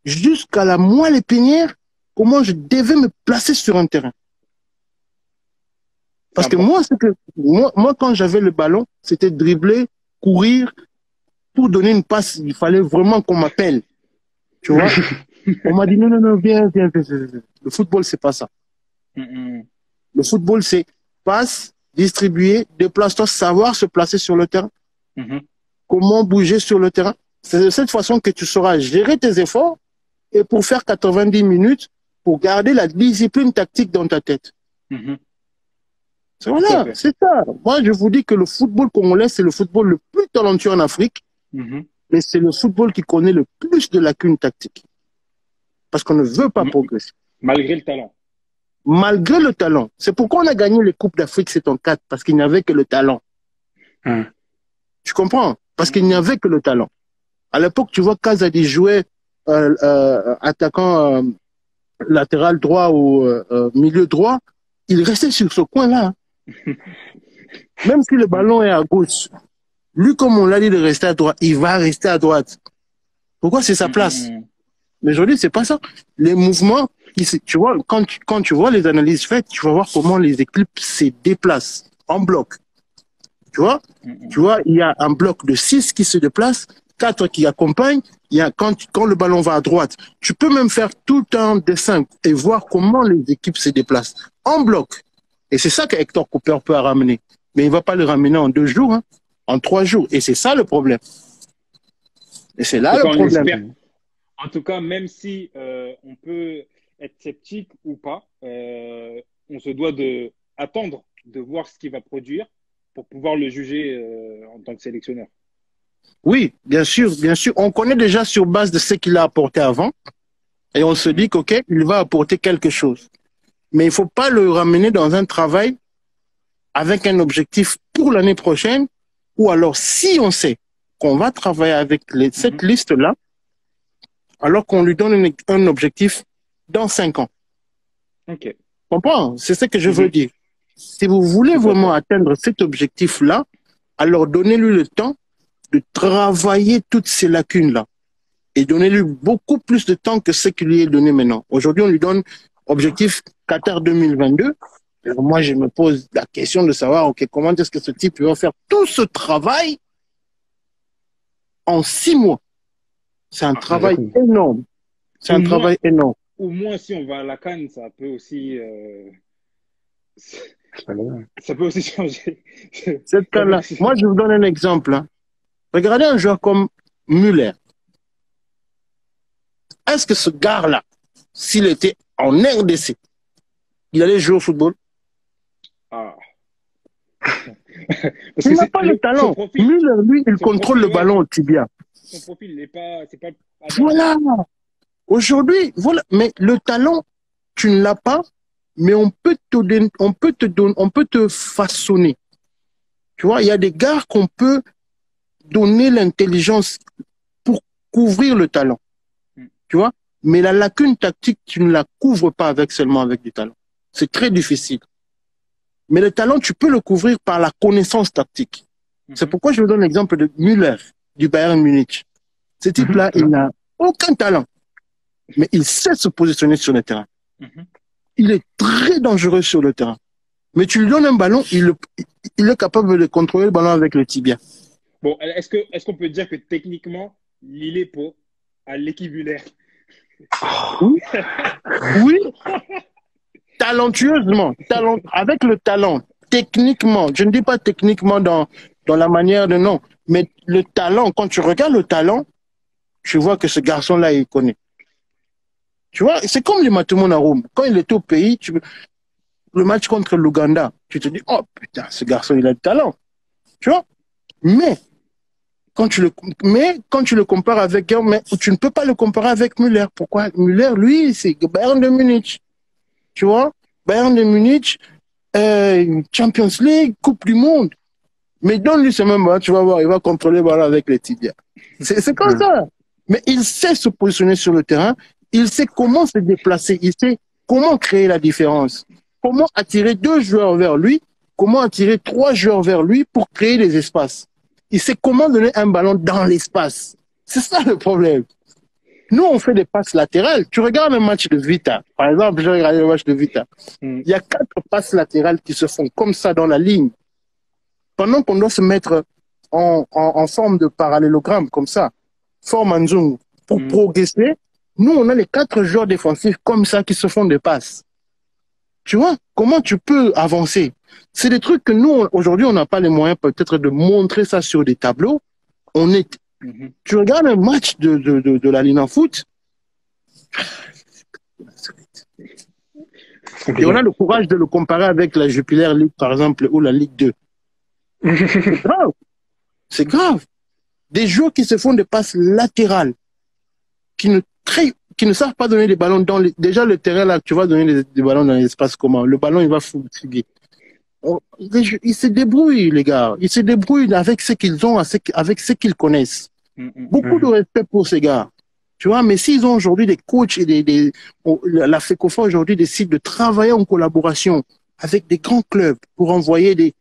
jusqu'à la moelle épinière comment je devais me placer sur un terrain. Parce que moi, quand j'avais le ballon, c'était dribbler, courir. Pour donner une passe, il fallait vraiment qu'on m'appelle. Tu vois? On m'a dit non, non, non, viens, viens, viens. Le football, c'est pas ça. Le football, c'est passe, distribuer, déplace-toi, savoir se placer sur le terrain. Comment bouger sur le terrain. C'est de cette façon que tu sauras gérer tes efforts et pour faire 90 minutes, pour garder la discipline tactique dans ta tête. Voilà, c'est ça. Moi, je vous dis que le football congolais, c'est le football le plus talentueux en Afrique, mais c'est le football qui connaît le plus de lacunes tactiques. Parce qu'on ne veut pas progresser. Malgré le talent. Malgré le talent. C'est pourquoi on a gagné les Coupes d'Afrique, c'est en 4, parce qu'il n'y avait que le talent. Tu comprends? Parce qu'il n'y avait que le talent. À l'époque, tu vois, Kazadi jouait attaquant latéral droit ou milieu droit. Il restait sur ce coin-là. Même si le ballon est à gauche, lui, comme on l'a dit de rester à droite, il va rester à droite. Pourquoi c'est sa place? Mais aujourd'hui, c'est pas ça. Les mouvements, tu vois, quand tu vois les analyses faites, tu vas voir comment les équipes se déplacent en bloc. Tu vois? Tu vois, il y a un bloc de 6 qui se déplace, 4 qui accompagnent. Il y a, quand le ballon va à droite, tu peux même faire tout un dessin et voir comment les équipes se déplacent en bloc. Et c'est ça que Héctor Cooper peut ramener. Mais il ne va pas le ramener en 2 jours, hein, en 3 jours. Et c'est ça le problème. Et c'est là le problème. En tout cas, même si on peut être sceptique ou pas, on se doit d'attendre de voir ce qu'il va produire pour pouvoir le juger en tant que sélectionneur. Oui, bien sûr, bien sûr. On connaît déjà sur base de ce qu'il a apporté avant et on se dit qu'OK, il va apporter quelque chose. Mais il ne faut pas le ramener dans un travail avec un objectif pour l'année prochaine ou alors si on sait qu'on va travailler avec cette liste-là, alors qu'on lui donne un objectif dans 5 ans. Ok. Comprends? C'est ce que je veux dire. Si vous voulez vraiment atteindre cet objectif-là, alors donnez-lui le temps de travailler toutes ces lacunes-là et donnez-lui beaucoup plus de temps que ce qui lui est donné maintenant. Aujourd'hui, on lui donne objectif Qatar 2022. Alors moi, je me pose la question de savoir ok, comment est-ce que ce type va faire tout ce travail en 6 mois? C'est un travail énorme. C'est un travail énorme. Au moins, si on va à la CAN, ça peut aussi... ça peut aussi changer. Cette CAN-là. Moi, je vous donne un exemple. Hein. Regardez un joueur comme Müller. Est-ce que ce gars-là, s'il était en RDC, il allait jouer au football? Il n'a pas le talent. Müller, lui, il contrôle le ballon au tibia. Son profil n'est pas... Voilà. Aujourd'hui, voilà. Mais le talent, tu ne l'as pas, mais on peut te façonner. Tu vois, il y a des gars qu'on peut donner l'intelligence pour couvrir le talent. Tu vois, mais la lacune tactique, tu ne la couvres pas seulement avec du talent. C'est très difficile. Mais le talent, tu peux le couvrir par la connaissance tactique. C'est pourquoi je vous donne l'exemple de Müller, du Bayern Munich. Ce type-là, il n'a aucun talent, mais il sait se positionner sur le terrain. Il est très dangereux sur le terrain. Mais tu lui donnes un ballon, il est capable de contrôler le ballon avec le tibia. Bon, est-ce qu'on peut dire que techniquement, Lilepo a l'équivulaire? Oui. Talentueusement. Avec le talent. Techniquement. Je ne dis pas techniquement dans la manière de non. Mais le talent, quand tu regardes le talent, tu vois que ce garçon-là, il connaît. Tu vois, c'est comme les Matumonarum. Quand il est au pays, le match contre l'Ouganda, tu te dis, oh putain, ce garçon, il a du talent. Tu vois? Mais, quand tu le compares avec Guillaume, tu ne peux pas le comparer avec Müller. Pourquoi? Müller, lui, c'est Bayern de Munich. Tu vois? Bayern de Munich, Champions League, Coupe du Monde. Mais donne-lui ce même ballon, tu vas voir, il va contrôler le ballon avec les tibias. C'est comme ça. Mais il sait se positionner sur le terrain, il sait comment se déplacer, il sait comment créer la différence. Comment attirer 2 joueurs vers lui? Comment attirer 3 joueurs vers lui pour créer des espaces? Il sait comment donner un ballon dans l'espace. C'est ça le problème. Nous, on fait des passes latérales. Tu regardes le match de Vita. Par exemple, j'ai regardé le match de Vita. Il y a 4 passes latérales qui se font comme ça dans la ligne. Pendant qu'on doit se mettre en forme de parallélogramme, comme ça, forme en zoom, pour progresser, nous, on a les 4 joueurs défensifs comme ça qui se font des passes. Tu vois, comment tu peux avancer? C'est des trucs que nous, aujourd'hui, on n'a pas les moyens peut-être de montrer ça sur des tableaux. On est... Tu regardes un match de la Ligue en foot, et on a le courage de le comparer avec la Jupiler League, par exemple, ou la Ligue 2. C'est grave. C'est grave. Des joueurs qui se font des passes latérales, qui ne savent pas donner des ballons dans les... Déjà, le terrain, là, tu vas donner des ballons dans l'espace comment? Le ballon, il va fuguer. Ils se débrouillent, les gars. Ils se débrouillent avec ce qu'ils ont, avec ce qu'ils connaissent. Beaucoup de respect pour ces gars. Tu vois, mais s'ils ont aujourd'hui des coachs et la FECOFA aujourd'hui décide de travailler en collaboration avec des grands clubs pour envoyer des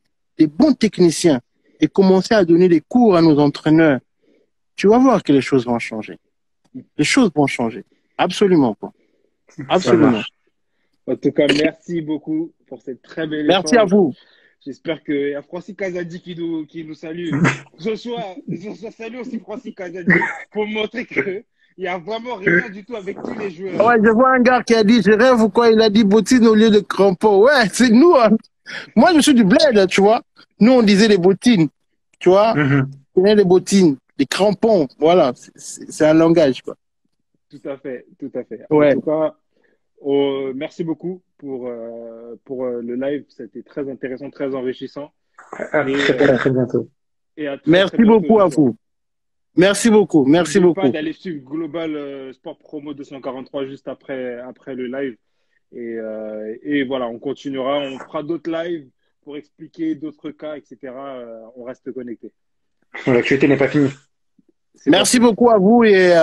bons techniciens et commencer à donner des cours à nos entraîneurs, tu vas voir que les choses vont changer. Les choses vont changer. Absolument, quoi. Absolument. En tout cas, merci beaucoup pour cette très belle échange. Merci à vous. J'espère qu'il y a Francis Kazadi qui nous salue. Joshua, salue aussi Francis Kazadi pour montrer qu'il n'y a vraiment rien du tout avec tous les joueurs. Ouais, je vois un gars qui a dit, je rêve ou quoi, il a dit bottines au lieu de crampons. Ouais, c'est nous. Hein. Moi, je suis du bled, tu vois. Nous, on disait les bottines, tu vois. On a les bottines, les crampons. Voilà, c'est un langage, quoi. Tout à fait, tout à fait. Ouais. En tout cas, merci beaucoup pour le live, c'était très intéressant, très enrichissant. À très bientôt. Merci beaucoup à vous. Merci beaucoup, merci beaucoup. N'oubliez pas d'aller suivre Global Sport Promo 243 juste après le live. Et voilà, on continuera, on fera d'autres lives pour expliquer d'autres cas, etc. On reste connecté. L'actualité n'est pas finie. Merci beaucoup à vous et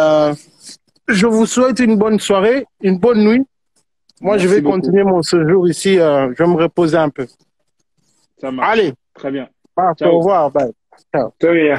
je vous souhaite une bonne soirée, une bonne nuit. Moi, je vais continuer mon séjour ici. Je vais me reposer un peu. Ça marche. Allez. Très bien. Ciao. Au revoir. Bye. Ciao. Ciao.